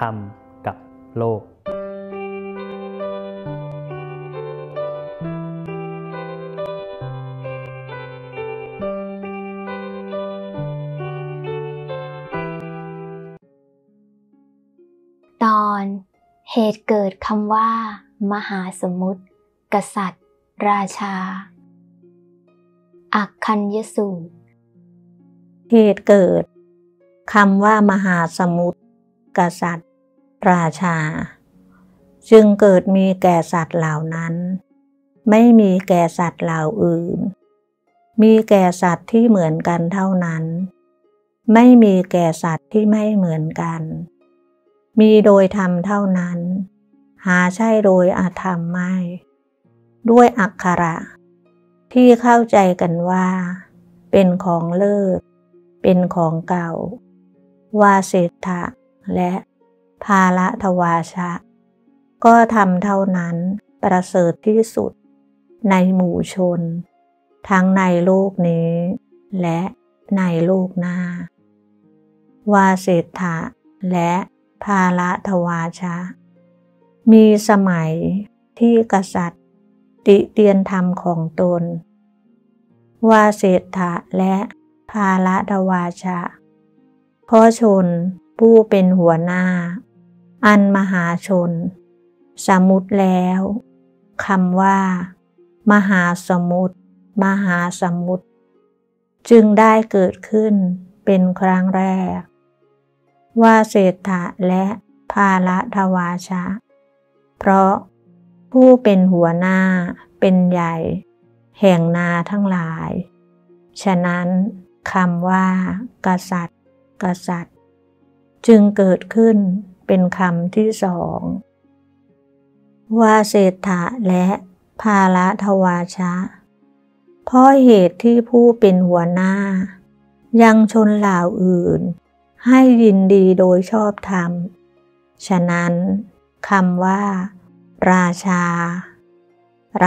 ธรรมกับโลกตอนเหตุเกิดคำว่ามหาสมุทรกษัตริย์ราชาอักขันยสูตรเหตุเกิดคำว่ามหาสมุทรกษัตริย์ราชาจึงเกิดมีแก่สัตว์เหล่านั้นไม่มีแก่สัตว์เหล่าอื่นมีแก่สัตว์ที่เหมือนกันเท่านั้นไม่มีแก่สัตว์ที่ไม่เหมือนกันมีโดยธรรมเท่านั้นหาใช่โดยอธรรมไม่ด้วยอักขระที่เข้าใจกันว่าเป็นของเลิศเป็นของเก่าวาเสทะและภาละทวาชะก็ทำเท่านั้นประเสริฐที่สุดในหมู่ชนทั้งในโลกนี้และในโลกหน้าวาเสทะและภาละทวาชะมีสมัยที่กษัตริย์ติเตียนธรรมของตนวาเสทะและภาละทวาชะพ่อชนผู้เป็นหัวหน้าอันมหาชนสมุทรแล้วคำว่ามหาสมุทรมหาสมุทรจึงได้เกิดขึ้นเป็นครั้งแรกวาเสทะและภาละทวาชะเพราะผู้เป็นหัวหน้าเป็นใหญ่แห่งนาทั้งหลายฉะนั้นคำว่ากษัตริย์จึงเกิดขึ้นเป็นคำที่สองวาเสทะและภาละทวาชะเพราะเหตุที่ผู้เป็นหัวหน้ายังชนเหล่าอื่นให้ยินดีโดยชอบธรรมฉะนั้นคำว่าร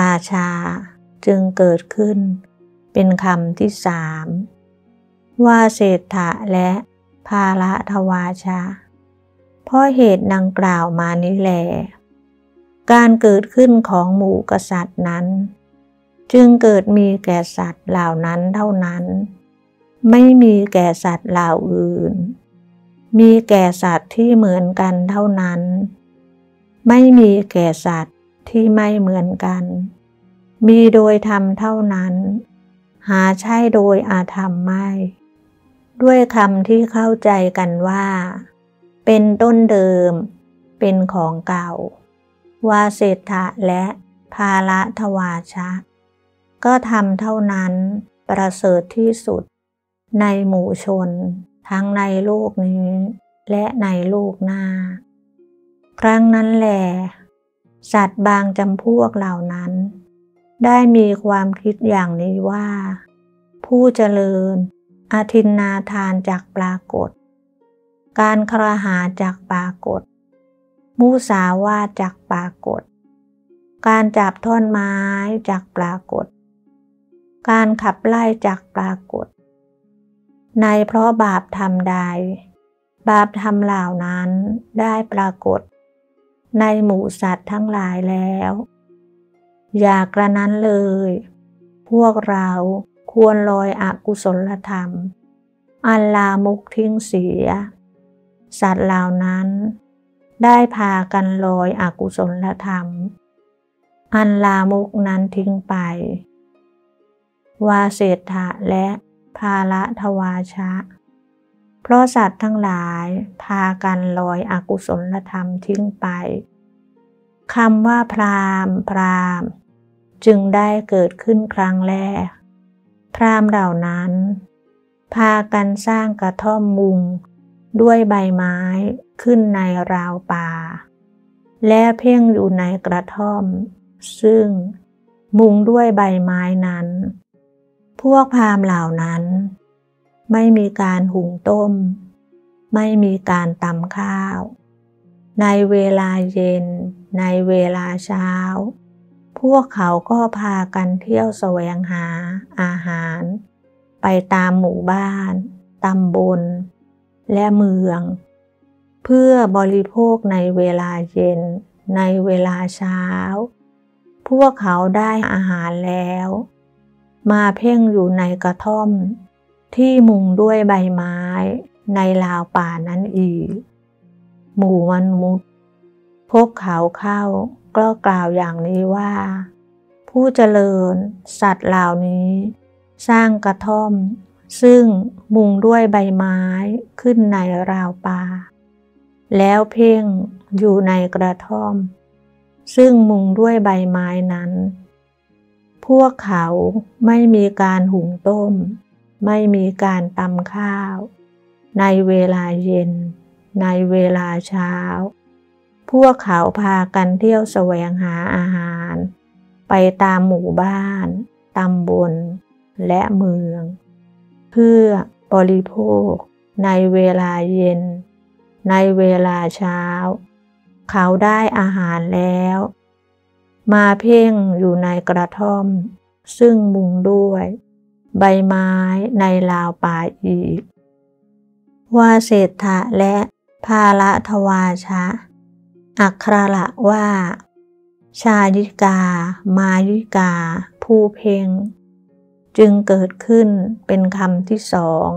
าชาจึงเกิดขึ้นเป็นคำที่สามวาเสทะและภาละทวาชะเพราะเหตุดังกล่าวมานี้แลการเกิดขึ้นของหมู่กษัตริย์นั้นจึงเกิดมีแก่สัตว์เหล่านั้นเท่านั้นไม่มีแก่สัตว์เหล่าอื่นมีแก่สัตว์ที่เหมือนกันเท่านั้นไม่มีแก่สัตว์ที่ไม่เหมือนกันมีโดยธรรมเท่านั้นหาใช่โดยอาธรรมไม่ด้วยคำที่เข้าใจกันว่าเป็นต้นเดิมเป็นของเก่าวาเสทะและภาละทวาชะก็ทำเท่านั้นประเสริฐที่สุดในหมู่ชนทั้งในโลกนี้และในโลกหน้าครั้งนั้นแลสัตว์บางจำพวกเหล่านั้นได้มีความคิดอย่างนี้ว่าผู้เจริญอทินนาทานจักปรากฏการครหาจักปรากฏมุสาวาทจักปรากฏการจับท่อนไม้จักปรากฏการขับไล่จักปรากฏในเพราะบาปทำใดบาปทำเหล่านั้นได้ปรากฏในหมู่สัตว์ทั้งหลายแล้วอย่ากระนั้นเลยพวกเราควรลอยอกุศลธรรมอันลามกทิ้งเสียสัตว์เหล่านั้นได้พากันลอยอกุศลธรรมอันลามกนั้นทิ้งไปวาเสทะและภาละทวาชะเพราะสัตว์ทั้งหลายพากันลอยอกุศลธรรมทิ้งไปคำว่าพราหมณ์จึงได้เกิดขึ้นครั้งแรกพราหมณ์เหล่านั้นพากันสร้างกระท่อมมุงด้วยใบไม้ขึ้นในราวป่าและเพ่งอยู่ในกระท่อมซึ่งมุงด้วยใบไม้นั้นพวกพราหมณ์เหล่านั้นไม่มีการหุงต้มไม่มีการตำข้าวในเวลาเย็นในเวลาเช้าพวกเขาก็พากันเที่ยวแสวงหาอาหารไปตามหมู่บ้านตำบลและเมืองเ เพื่อบริโภคในเวลาเย็นในเวลาเช้าพวกเขาได้อาหารแล้วมาเพ่งอยู่ในกระท่อมที่มุงด้วยใบไม้ในราวป่านั้นอีกหมู่มนุษย์พบเขาเข้าก็กล่าวอย่างนี้ว่าผู้เจริญสัตว์เหล่านี้สร้างกระท่อมซึ่งมุงด้วยใบไม้ขึ้นในราวป่าแล้วเพ่งอยู่ในกระท่อมซึ่งมุงด้วยใบไม้นั้นพวกเขาไม่มีการหุงต้มไม่มีการตำข้าวในเวลาเย็นในเวลาเช้าพวกเขาพากันเที่ยวแสวงหาอาหารไปตามหมู่บ้านตำบลและเมืองเพื่อบริโภคในเวลาเย็นในเวลาเช้าเขาได้อาหารแล้วมาเพ่งอยู่ในกระท่อมซึ่งมุงด้วยใบไม้ในราวป่าอีกวาเสฏฐะและภาละทวาชะอัคระละว่าชายิกามายิกาผู้เพ่งจึงเกิดขึ้นเป็นคำที่สอง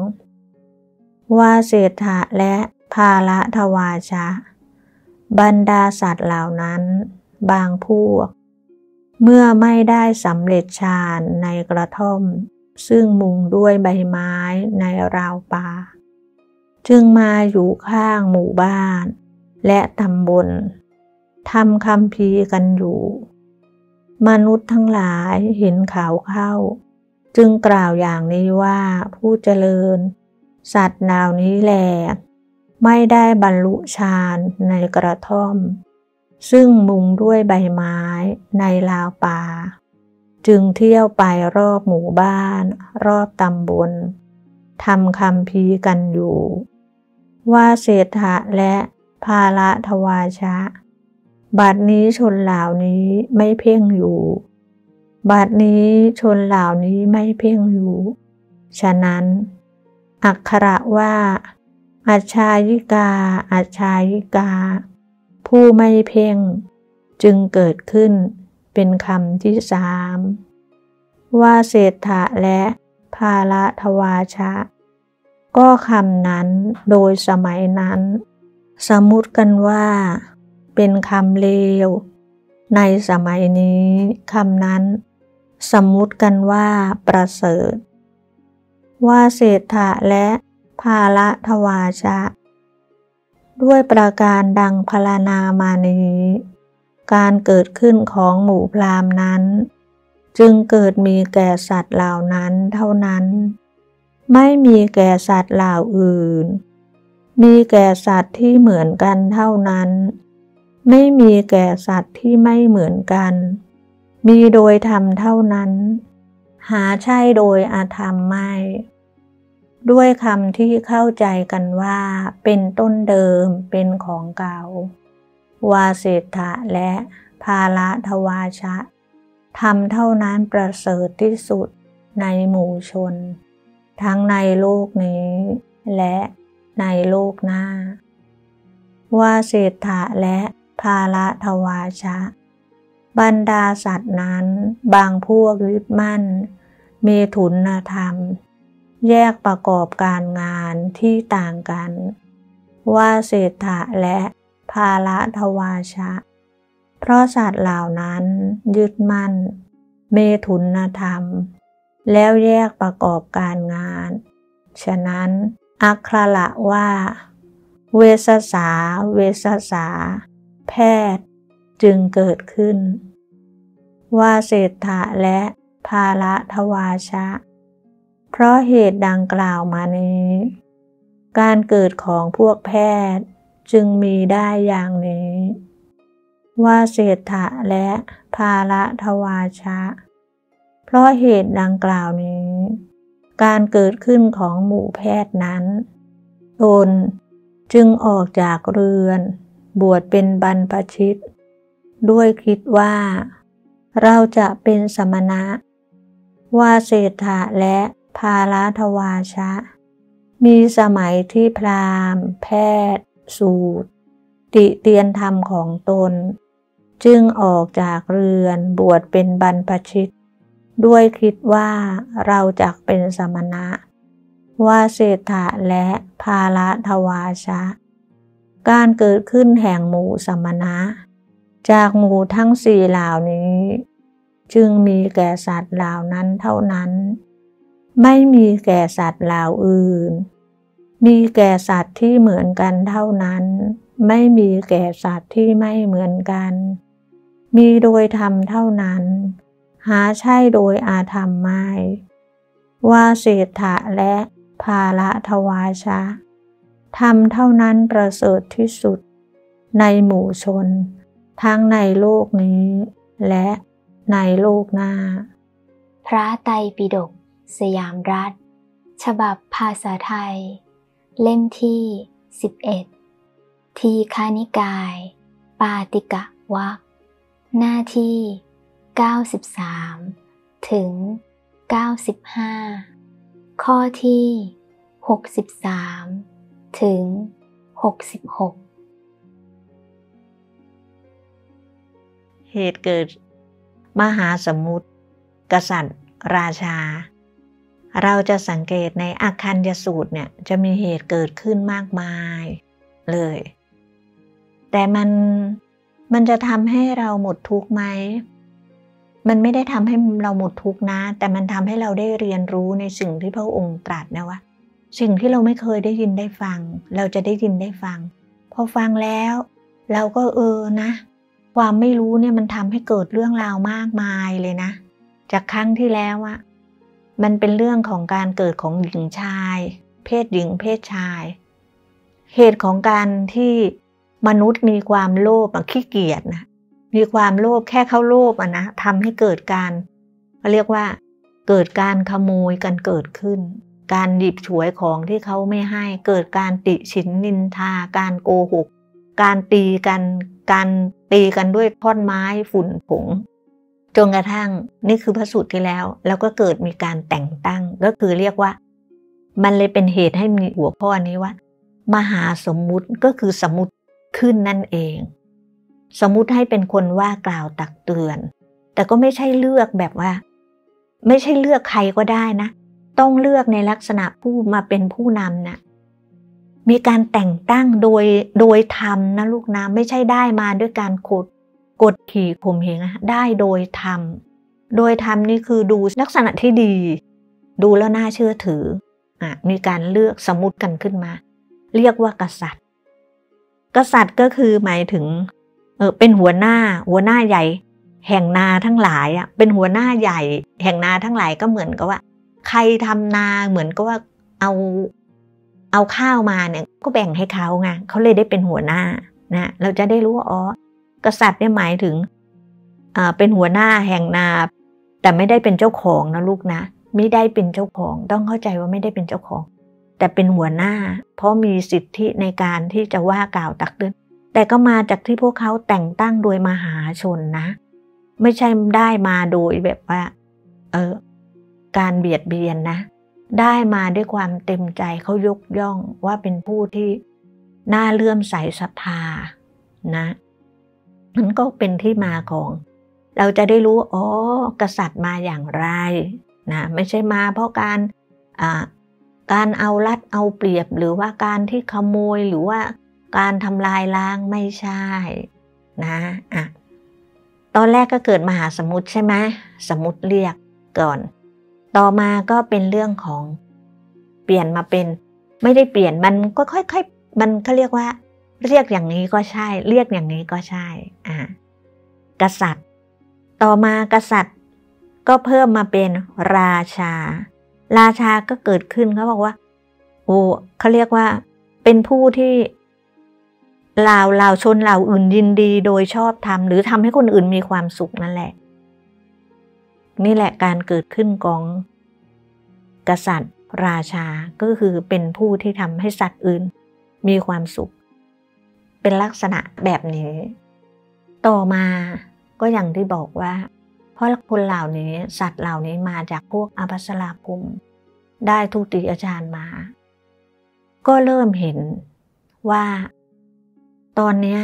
วาเสฏฐะและภาละทวาชะบรรดาสัตว์เหล่านั้นบางพวกเมื่อไม่ได้สำเร็จฌานในกระท่อมซึ่งมุงด้วยใบไม้ในราวป่าจึงมาอยู่ข้างหมู่บ้านและตำบลทำคัมภีร์กันอยู่มนุษย์ทั้งหลายเห็นเขาเข้าจึงกล่าวอย่างนี้ว่าผู้เจริญสัตว์เหล่านี้แหละไม่ได้บรรลุฌานในกระท่อมซึ่งมุงด้วยใบไม้ในราวป่าจึงเที่ยวไปรอบหมู่บ้านรอบตำบลทำคัมภีร์กันอยู่วาเสฏฐะและภาละทวาชะบัดนี้ชนเหล่านี้ไม่เพ่งอยู่บัดนี้ชนเหล่านี้ไม่เพ่งอยู่ฉะนั้นอักขระว่าอัจฉายิกาอัจฉายิกาผู้ไม่เพ่งจึงเกิดขึ้นเป็นคำที่สามวาเสฏฐะและภาละทวาชะก็คำนั้นโดยสมัยนั้นสมมุติกันว่าเป็นคำเลวในสมัยนี้คำนั้นสมมุติกันว่าประเสริฐวาเสฏฐะและภาละทวาชะด้วยประการดังพรรณนามานี้การเกิดขึ้นของหมู่พราหมณ์นั้นจึงเกิดมีแก่สัตว์เหล่านั้นเท่านั้นไม่มีแก่สัตว์เหล่าอื่นมีแก่สัตว์ที่เหมือนกันเท่านั้นไม่มีแก่สัตว์ที่ไม่เหมือนกันมีโดยธรรมเท่านั้นหาใช่โดยอธรรมไม่ด้วยคำที่เข้าใจกันว่าเป็นต้นเดิมเป็นของเก่าวาเสฏฐะและภาละทวาชะธรรมเท่านั้นประเสริฐที่สุดในหมู่ชนทั้งในโลกนี้และในโลกหน้าวาเสฏฐะและภาละทวาชะบรรดาสัตว์นั้นบางพวกยึดมั่นเมถุนธรรมแยกประกอบการงานที่ต่างกันวาเสฏฐะและภาละทวาชะเพราะสัตว์เหล่านั้นยึดมั่นเมถุนธรรมแล้วแยกประกอบการงานฉะนั้นอักขระว่าเวสสาเวสสาแพทย์จึงเกิดขึ้นวาเสฏฐะและภาละทวาชะเพราะเหตุดังกล่าวมานี้การเกิดของพวกแพทย์จึงมีได้อย่างนี้วาเสฏฐะและภาละทวาชะเพราะเหตุดังกล่าวนี้การเกิดขึ้นของหมู่แพทย์นั้นตนจึงออกจากเรือนบวชเป็นบรรพชิตด้วยคิดว่าเราจะเป็นสมณะวาเสฏฐะและภาละทวาชะมีสมัยที่พราหมณ์แพทย์ สูตรติเตียนธรรมของตนจึงออกจากเรือนบวชเป็นบรรพชิตด้วยคิดว่าเราจักเป็นสมณะว่าเศรษฐะและภาละทวาชะการเกิดขึ้นแห่งหมู่สมณะจากหมู่ทั้งสี่เหล่านี้จึงมีแก่สัตว์เหล่านั้นเท่านั้นไม่มีแก่สัตว์เหล่าอื่นมีแก่สัตว์ที่เหมือนกันเท่านั้นไม่มีแก่สัตว์ที่ไม่เหมือนกันมีโดยธรรมเท่านั้นหาใช่โดยอาธรรมไม่ว่าเศรษฐะและภาละทวาชะธรรมเท่านั้นประเสริฐที่สุดในหมู่ชนทั้งในโลกนี้และในโลกหน้าพระไตรปิฎกสยามรัฐฉบับภาษาไทยเล่มที่11ทีฆนิกายปาติกวรรคหน้าที่93ถึง95ข้อที่63ถึง66เหตุเกิดมหาสมุทรกษัตริย์ราชาเราจะสังเกตในอัคคัญญสูตรเนี่ยจะมีเหตุเกิดขึ้นมากมายเลยแต่มันจะทำให้เราหมดทุกข์ไหมมันไม่ได้ทำให้เราหมดทุกข์นะแต่มันทำให้เราได้เรียนรู้ในสิ่งที่พระองค์ตรัสนะว่าสิ่งที่เราไม่เคยได้ยินได้ฟังเราจะได้ยินได้ฟังพอฟังแล้วเราก็นะความไม่รู้เนี่ยมันทำให้เกิดเรื่องราวมากมายเลยนะจากครั้งที่แล้วอะมันเป็นเรื่องของการเกิดของหญิงชายเพศหญิงเพศชายเหตุของการที่มนุษย์มีความโลภขี้เกียจนะมีความโลภแค่เขาโลภนะทำให้เกิดการเรียกว่าเกิดการขโมยกันเกิดขึ้นการหยิบฉวยของที่เขาไม่ให้เกิดการติฉินนินทาการโกหกการตีกันด้วยท่อนไม้ฝุ่นผงจนกระทั่งนี่คือพระสูตรที่แล้วแล้วก็เกิดมีการแต่งตั้งก็คือเรียกว่ามันเลยเป็นเหตุให้มีหัวข้อนี้ว่ามหาสมมุติก็คือสมมุติขึ้นนั่นเองสมมุติให้เป็นคนว่ากล่าวตักเตือนแต่ก็ไม่ใช่เลือกแบบว่าไม่ใช่เลือกใครก็ได้นะต้องเลือกในลักษณะผู้มาเป็นผู้นำนะมีการแต่งตั้งโดยธรรมนะลูกนะไม่ใช่ได้มาด้วยการกดขี่ข่มเหงได้โดยธรรมนี่คือดูลักษณะที่ดีดูแล้วน่าเชื่อถือมีการเลือกสมมุติกันขึ้นมาเรียกว่ากษัตริย์ก็คือหมายถึงเป็นหัวหน้าใหญ่แห่งนาทั้งหลายเป็นหัวหน้าใหญ่แห่งนาทั้งหลายก็เหมือนกับว่าใครทำนาเหมือนกับว่าเอาข้าวมาเนี่ยก็แบ่งให้เขาไงเขาเลยได้เป็นหัวหน้านะเราจะได้รู้ว่าอ๋อกษัตริย์เนี่ยหมายถึงเป็นหัวหน้าแห่งนาแต่ไม่ได้เป็นเจ้าของนะลูกนะไม่ได้เป็นเจ้าของต้องเข้าใจว่าไม่ได้เป็นเจ้าของแต่เป็นหัวหน้าเพราะมีสิทธิในการที่จะว่ากล่าวตักเตือนแต่ก็มาจากที่พวกเขาแต่งตั้งโดยมหาชนนะไม่ใช่ได้มาโดยแบบว่าการเบียดเบียนนะได้มาด้วยความเต็มใจเขายกย่องว่าเป็นผู้ที่น่าเลื่อมใสศรัทธานะมันก็เป็นที่มาของเราจะได้รู้อ๋อกษัตริย์มาอย่างไรนะไม่ใช่มาเพราะการเอารัดเอาเปรียบหรือว่าการที่ขโมยหรือว่าการทำลายล้างไม่ใช่นะตอนแรกก็เกิดมหาสมุทรใช่ไหมสมุทรเรียกก่อนต่อมาก็เป็นเรื่องของเปลี่ยนมาเป็นไม่ได้เปลี่ยนมันก็ค่อยๆมันเขาเรียกว่าเรียกอย่างนี้ก็ใช่เรียกอย่างนี้ก็ใช่กษัตริย์ต่อมากษัตริย์ก็เพิ่มมาเป็นราชาก็เกิดขึ้นเขาบอกว่าโอ้เขาเรียกว่าเป็นผู้ที่เหล่าชนเหล่าอื่นยินดีโดยชอบธรรมหรือทำให้คนอื่นมีความสุขนั่นแหละการเกิดขึ้นของกษัตริย์ราชาก็คือเป็นผู้ที่ทำให้สัตว์อื่นมีความสุขเป็นลักษณะแบบนี้ต่อมาก็อย่างที่บอกว่าเพราะคนเหล่านี้สัตว์เหล่านี้มาจากพวกอภัสราภูมิได้ทุติยฌานมาก็เริ่มเห็นว่า ตอนเนี้ย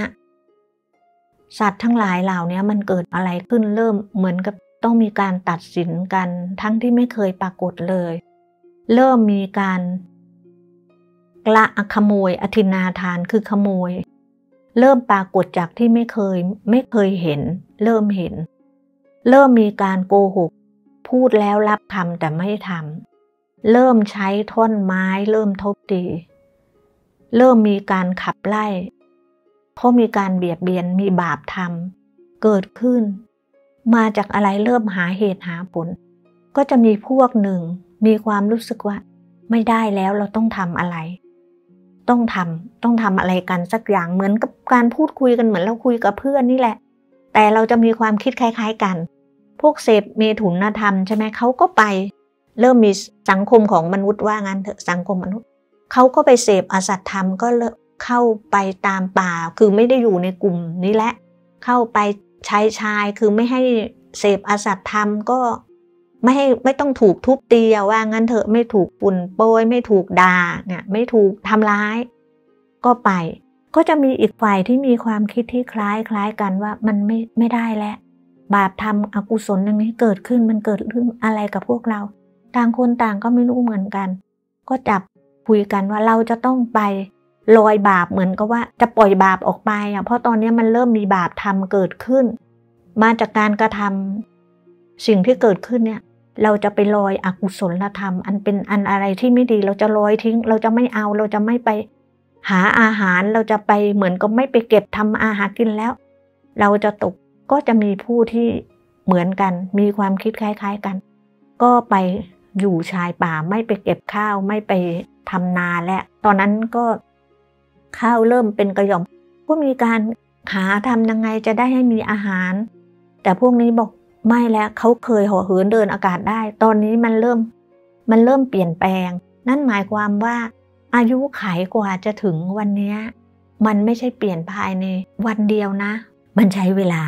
สัตว์ทั้งหลายเหล่านี้มันเกิดอะไรขึ้นเริ่มเหมือนกับต้องมีการตัดสินกันทั้งที่ไม่เคยปรากฏเลยเริ่มมีการละขโมยอทินนาทานคือขโมยเริ่มปรากฏจากที่ไม่เคยเห็นเริ่มเห็นเริ่มมีการโกหกพูดแล้วรับทำแต่ไม่ทำเริ่มใช้ท่อนไม้เริ่มทุบตีเริ่มมีการขับไล่เพราะมีการเบียดเบียนมีบาปทำเกิดขึ้นมาจากอะไรเริ่มหาเหตุหาผลก็จะมีพวกหนึ่งมีความรู้สึกว่าไม่ได้แล้วเราต้องทำอะไรต้องทำอะไรกันสักอย่างเหมือนกับการพูดคุยกันเหมือนเราคุยกับเพื่อนนี่แหละแต่เราจะมีความคิดคล้ายๆกันพวกเสพเมถุนธรรมใช่ไหมเขาก็ไปเริ่มมีสังคมของมนุษย์ว่างั้นเถอะสังคมมนุษย์เขาก็ไปเสพอสัตธรรมก็เข้าไปตามป่าคือไม่ได้อยู่ในกลุ่มนี้แหละเข้าไปชายคือไม่ให้เสพอสัตธรรมก็ไม่ต้องถูกทุบตีว่างั้นเถอะไม่ถูกปุ่นโป้ยไม่ถูกด่าเนี่ยไม่ถูกทำร้ายก็ไปก็จะมีอีกฝ่ายที่มีความคิดที่คล้ายกันว่ามันไม่ได้แล้วบาปทำอกุศลอย่างนี้เกิดขึ้นมันเกิดขึ้นอะไรกับพวกเราต่างคนต่างก็ไม่รู้เหมือนกันก็จับคุยกันว่าเราจะต้องไปลอยบาปเหมือนกับว่าจะปล่อยบาปออกไปเพราะตอนนี้มันเริ่มมีบาปทำเกิดขึ้นมาจากการกระทำสิ่งที่เกิดขึ้นเนี่ยเราจะไปลอยอกุศลธรรมอันเป็นอันอะไรที่ไม่ดีเราจะลอยทิ้งเราจะไม่เอาเราจะไม่ไปหาอาหารเราจะไปเหมือนกับไม่ไปเก็บทำอาหารกินแล้วเราจะตกก็จะมีผู้ที่เหมือนกันมีความคิดคล้ายๆกันก็ไปอยู่ชายป่าไม่ไปเก็บข้าวไม่ไปทำนาและตอนนั้นก็ข้าวเริ่มเป็นกระหย่อมก็มีการหาทำยังไงจะได้ให้มีอาหารแต่พวกนี้บอกไม่แล้วเขาเคยห่อเหินเดินอากาศได้ตอนนี้มันเริ่มเปลี่ยนแปลงนั่นหมายความว่าอายุขัยกว่าจะถึงวันนี้มันไม่ใช่เปลี่ยนภายในวันเดียวนะมันใช้เวลา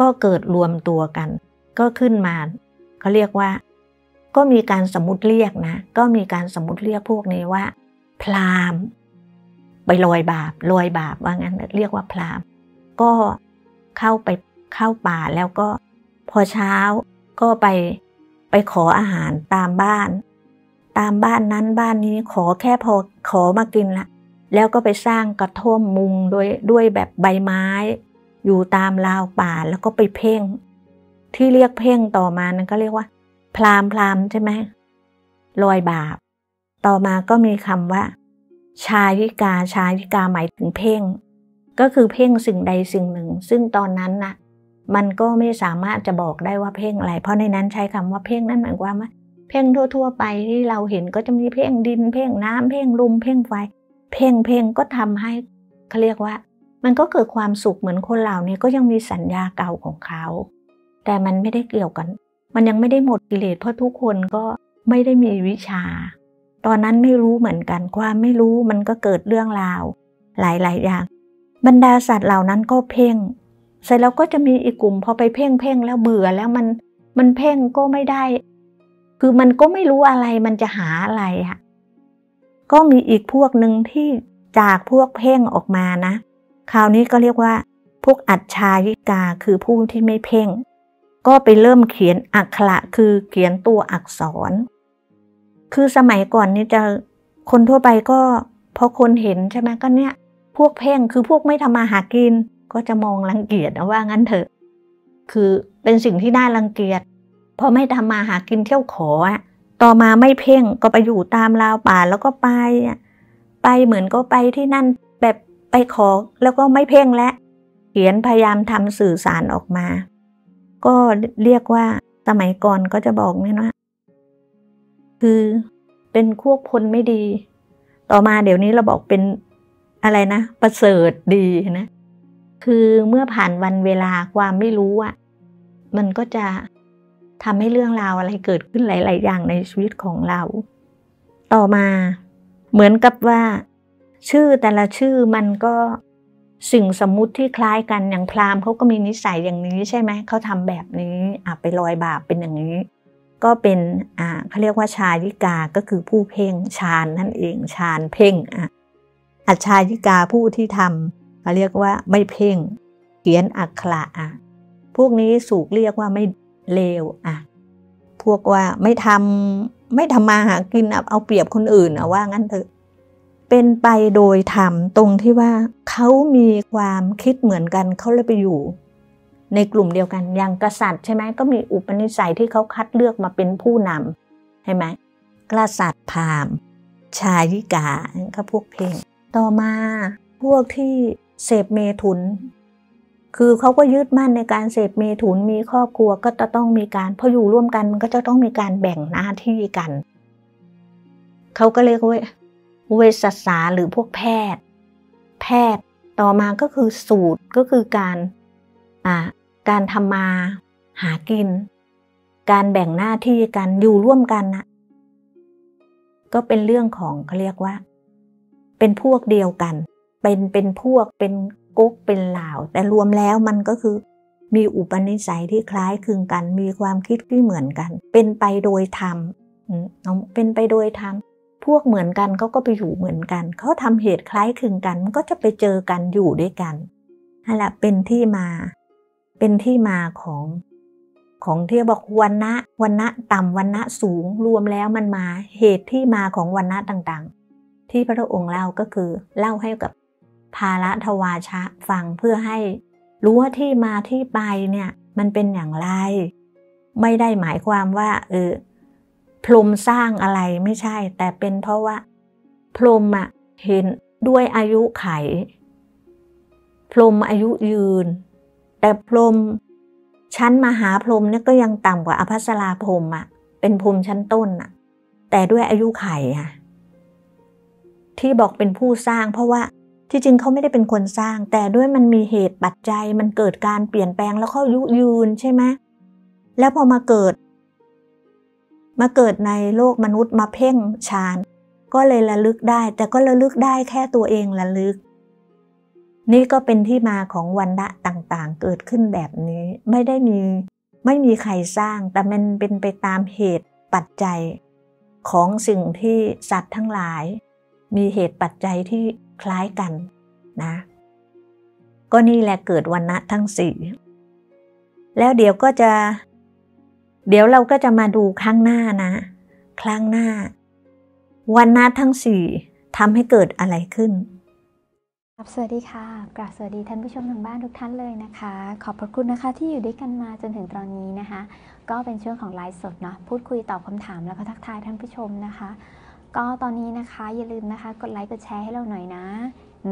ก็เกิดรวมตัวกันก็ขึ้นมาเขาเรียกว่าก็มีการสมมุติเรียกนะก็มีการสมมุติเรียกพวกนี้ว่าพราหมณ์ไปลอยบาปว่างั้นเรียกว่าพราหมณ์ก็เข้าป่าแล้วก็พอเช้าก็ไปขออาหารตามบ้านนั้นบ้านนี้ขอแค่พอขอมากินละแล้วก็ไปสร้างกระท่อมมุงด้วยแบบใบไม้อยู่ตามราวป่าแล้วก็ไปเพ่งที่เรียกเพ่งต่อมานั้นก็เรียกว่าพราหมณ์ใช่ไหมลอยบาปต่อมาก็มีคำว่าชายิกาหมายถึงเพ่งก็คือเพ่งสิ่งใดสิ่งหนึ่งซึ่งตอนนั้นน่ะมันก็ไม่สามารถจะบอกได้ว่าเพ่งอะไรเพราะในนั้นใช้คำว่าเพ่งนั่นหมายความว่าเพ่งทั่วๆไปที่เราเห็นก็จะมีเพ่งดินเพ่งน้ำเพ่งลมเพ่งไฟเพ่งก็ทำให้เขาเรียกว่ามันก็เกิดความสุขเหมือนคนเหล่านี้ก็ยังมีสัญญาเก่าของเขาแต่มันไม่ได้เกี่ยวกันมันยังไม่ได้หมดกิเลสเพราะทุกคนก็ไม่ได้มีวิชาตอนนั้นไม่รู้เหมือนกันความไม่รู้มันก็เกิดเรื่องราวหลายๆอย่างบรรดาสัตว์เหล่านั้นก็เพ่งเสร็จแล้วก็จะมีอีกกลุ่มพอไปเพ่งแล้วเบื่อแล้วมันเพ่งก็ไม่ได้คือมันก็ไม่รู้อะไรมันจะหาอะไรอ่ะก็มีอีกพวกหนึ่งที่จากพวกเพ่งออกมานะคราวนี้ก็เรียกว่าพวกอัจฉายิกาคือผู้ที่ไม่เพ่งก็ไปเริ่มเขียนอักขระคือเขียนตัวอักษรคือสมัยก่อนนี่จะคนทั่วไปก็พอคนเห็นใช่ไหมก็เนี่ยพวกเพ่งคือพวกไม่ทำมาหากินก็จะมองรังเกียจนะว่างั้นเถอะคือเป็นสิ่งที่น่ารังเกียจพอไม่ทำมาหากินเที่ยวขอต่อมาไม่เพ่งก็ไปอยู่ตามราวป่าแล้วก็ไปเหมือนก็ไปที่นั่นแบบไปขอแล้วก็ไม่เพ่งและเขียนพยายามทำสื่อสารออกมาก็เรียกว่าสมัยก่อนก็จะบอกเนี่ยว่าคือเป็นพวกคนไม่ดีต่อมาเดี๋ยวนี้เราบอกเป็นอะไรนะประเสริฐดีนะคือเมื่อผ่านวันเวลาความไม่รู้อ่ะมันก็จะทำให้เรื่องราวอะไรเกิดขึ้นหลายๆอย่างในชีวิตของเราต่อมาเหมือนกับว่าชื่อแต่ละชื่อมันก็สิ่งสมมุติที่คล้ายกันอย่างพราหมณ์เขาก็มีนิสัยอย่างนี้ใช่ไหมเขาทำแบบนี้ไปลอยบาปเป็นอย่างนี้ก็เป็นเขาเรียกว่าชายิกาก็คือผู้เพ่งฌานนั่นเองฌานเพ่งอัจฉายิกาผู้ที่ทำ เขาเรียกว่าไม่เพ่งเขียนอักขระอ่ะพวกนี้สูกเรียกว่าไม่เลวอ่ะพวกว่าไม่ทำมาหากินเอาเปรียบคนอื่นอ่ะว่างั้นเถอะเป็นไปโดยธรรมตรงที่ว่าเขามีความคิดเหมือนกันเขาเลยไปอยู่ในกลุ่มเดียวกันอย่างกษัตริย์ใช่ไหมก็มีอุปนิสัยที่เขาคัดเลือกมาเป็นผู้นำใช่ไหมกษัตริย์พราหมณ์ชายิกาก็พวกเพ่งต่อมาพวกที่เสพเมถุนคือเขาก็ยึดมั่นในการเสพเมถุนมีครอบครัวก็จะต้องมีการพออยู่ร่วมกันมันก็จะต้องมีการแบ่งหน้าที่กันเขาก็เรียกว่าเวชศาสตร์หรือพวกแพทย์ต่อมาก็คือสูตรก็คือการทำมาหากินการแบ่งหน้าที่กันอยู่ร่วมกันนะก็เป็นเรื่องของเขาเรียกว่าเป็นพวกเดียวกันเป็นพวกเป็นก๊กเป็นเหล่าแต่รวมแล้วมันก็คือมีอุปนิสัยที่คล้ายคลึงกันมีความคิดที่เหมือนกันเป็นไปโดยธรรมเป็นไปโดยธรรมพวกเหมือนกันเขาก็ไปอยู่เหมือนกันเขาทำเหตุคล้ายคลึงกันมันก็จะไปเจอกันอยู่ด้วยกันนั่นแหละเป็นที่มาของที่บอกวรรณะต่ำวรรณะสูงรวมแล้วมันมาเหตุที่มาของวรรณะต่างๆที่พระองค์เล่าก็คือเล่าให้กับภารทวาชะฟังเพื่อให้รู้ว่าที่มาที่ไปเนี่ยมันเป็นอย่างไรไม่ได้หมายความว่าพรหมสร้างอะไรไม่ใช่แต่เป็นเพราะว่าพรหมอ่ะเห็นด้วยอายุไขพรหมอายุยืนแต่พรหมชั้นมหาพรหมเนี่ยก็ยังต่ำกว่าอภัสราพรหมอ่ะเป็นพรหมชั้นต้นอ่ะแต่ด้วยอายุไขอ่ะที่บอกเป็นผู้สร้างเพราะว่าที่จริงเขาไม่ได้เป็นคนสร้างแต่ด้วยมันมีเหตุปัจจัยมันเกิดการเปลี่ยนแปลงแล้วเขาอายุยืนใช่ไหมแล้วพอมาเกิดในโลกมนุษย์มาเพ่งฌานก็เลยระลึกได้แต่ก็ระลึกได้แค่ตัวเองระลึกนี่ก็เป็นที่มาของวรรณะต่างๆเกิดขึ้นแบบนี้ไม่มีใครสร้างแต่มันเป็นไปตามเหตุปัจจัยของสิ่งที่สัตว์ทั้งหลายมีเหตุปัจจัยที่คล้ายกันนะก็นี่แหละเกิดวรรณะทั้งสี่แล้วเดี๋ยวเราก็จะมาดูครั้งหน้านะครั้งหน้าวรรณะทั้งสี่ทำให้เกิดอะไรขึ้นสวัสดีค่ะกราบสวัสดีท่านผู้ชมทางบ้านทุกท่านเลยนะคะขอบพระคุณนะคะที่อยู่ด้วยกันมาจนถึงตอนนี้นะคะก็เป็นช่วงของไลฟ์สดเนาะพูดคุยตอบคำถามแล้วก็ทักทายท่านผู้ชมนะคะก็ตอนนี้นะคะอย่าลืมนะคะกดไลค์กดแชร์ให้เราหน่อยนะ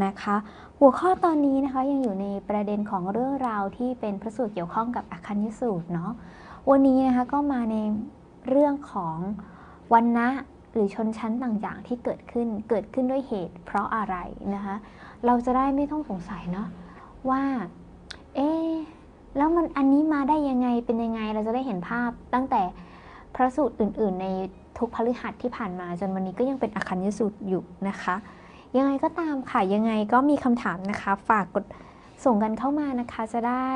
นะคะหัวข้อตอนนี้นะคะยังอยู่ในประเด็นของเรื่องราวที่เป็นพระสูตรเกี่ยวข้องกับอคัญญสูตรเนาะวันนี้นะคะก็มาในเรื่องของวรรณะหรือชนชั้นต่างๆที่เกิดขึ้นด้วยเหตุเพราะอะไรนะคะเราจะได้ไม่ต้องสงสัยเนาะว่าแล้วมันอันนี้มาได้ยังไงเป็นยังไงเราจะได้เห็นภาพตั้งแต่พระสูตรอื่นๆในทุกพฤหัสที่ผ่านมาจนวันนี้ก็ยังเป็นอคัญญสูตรอยู่นะคะยังไงก็ตามค่ะยังไงก็มีคำถามนะคะฝากกดส่งกันเข้ามานะคะจะได้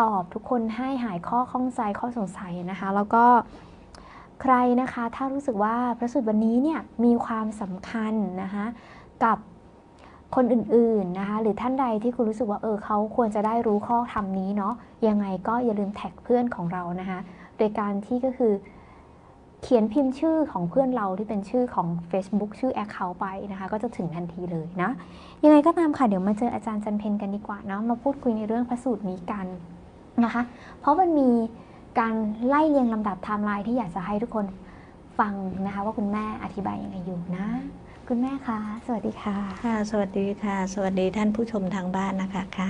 ตอบทุกคนให้หายข้อข้องใจข้อสงสัยนะคะแล้วก็ใครนะคะถ้ารู้สึกว่าพระสูตรวันนี้เนี่ยมีความสำคัญนะคะกับคนอื่นๆนะคะหรือท่านใดที่คุณรู้สึกว่าเขาควรจะได้รู้ข้อธรรมนี้เนาะยังไงก็อย่าลืมแท็กเพื่อนของเรานะคะโดยการที่ก็คือเขียนพิมพ์ชื่อของเพื่อนเราที่เป็นชื่อของ Facebook ชื่อ Account ไปนะคะก็จะถึงทันทีเลยนะยังไงก็ตามค่ะเดี๋ยวมาเจออาจารย์จันเพ็ญกันดีกว่าเนาะมาพูดคุยในเรื่องพระสูตรนี้กันนะคะเพราะมันมีการไล่เรียงลำดับไทม์ไลน์ที่อยากจะให้ทุกคนฟังนะคะว่าคุณแม่อธิบายยังไงอยู่นะคุณแม่คะสวัสดีค่ะค่ะสวัสดีค่ะสวัสดีท่านผู้ชมทางบ้านนะคะค่ะ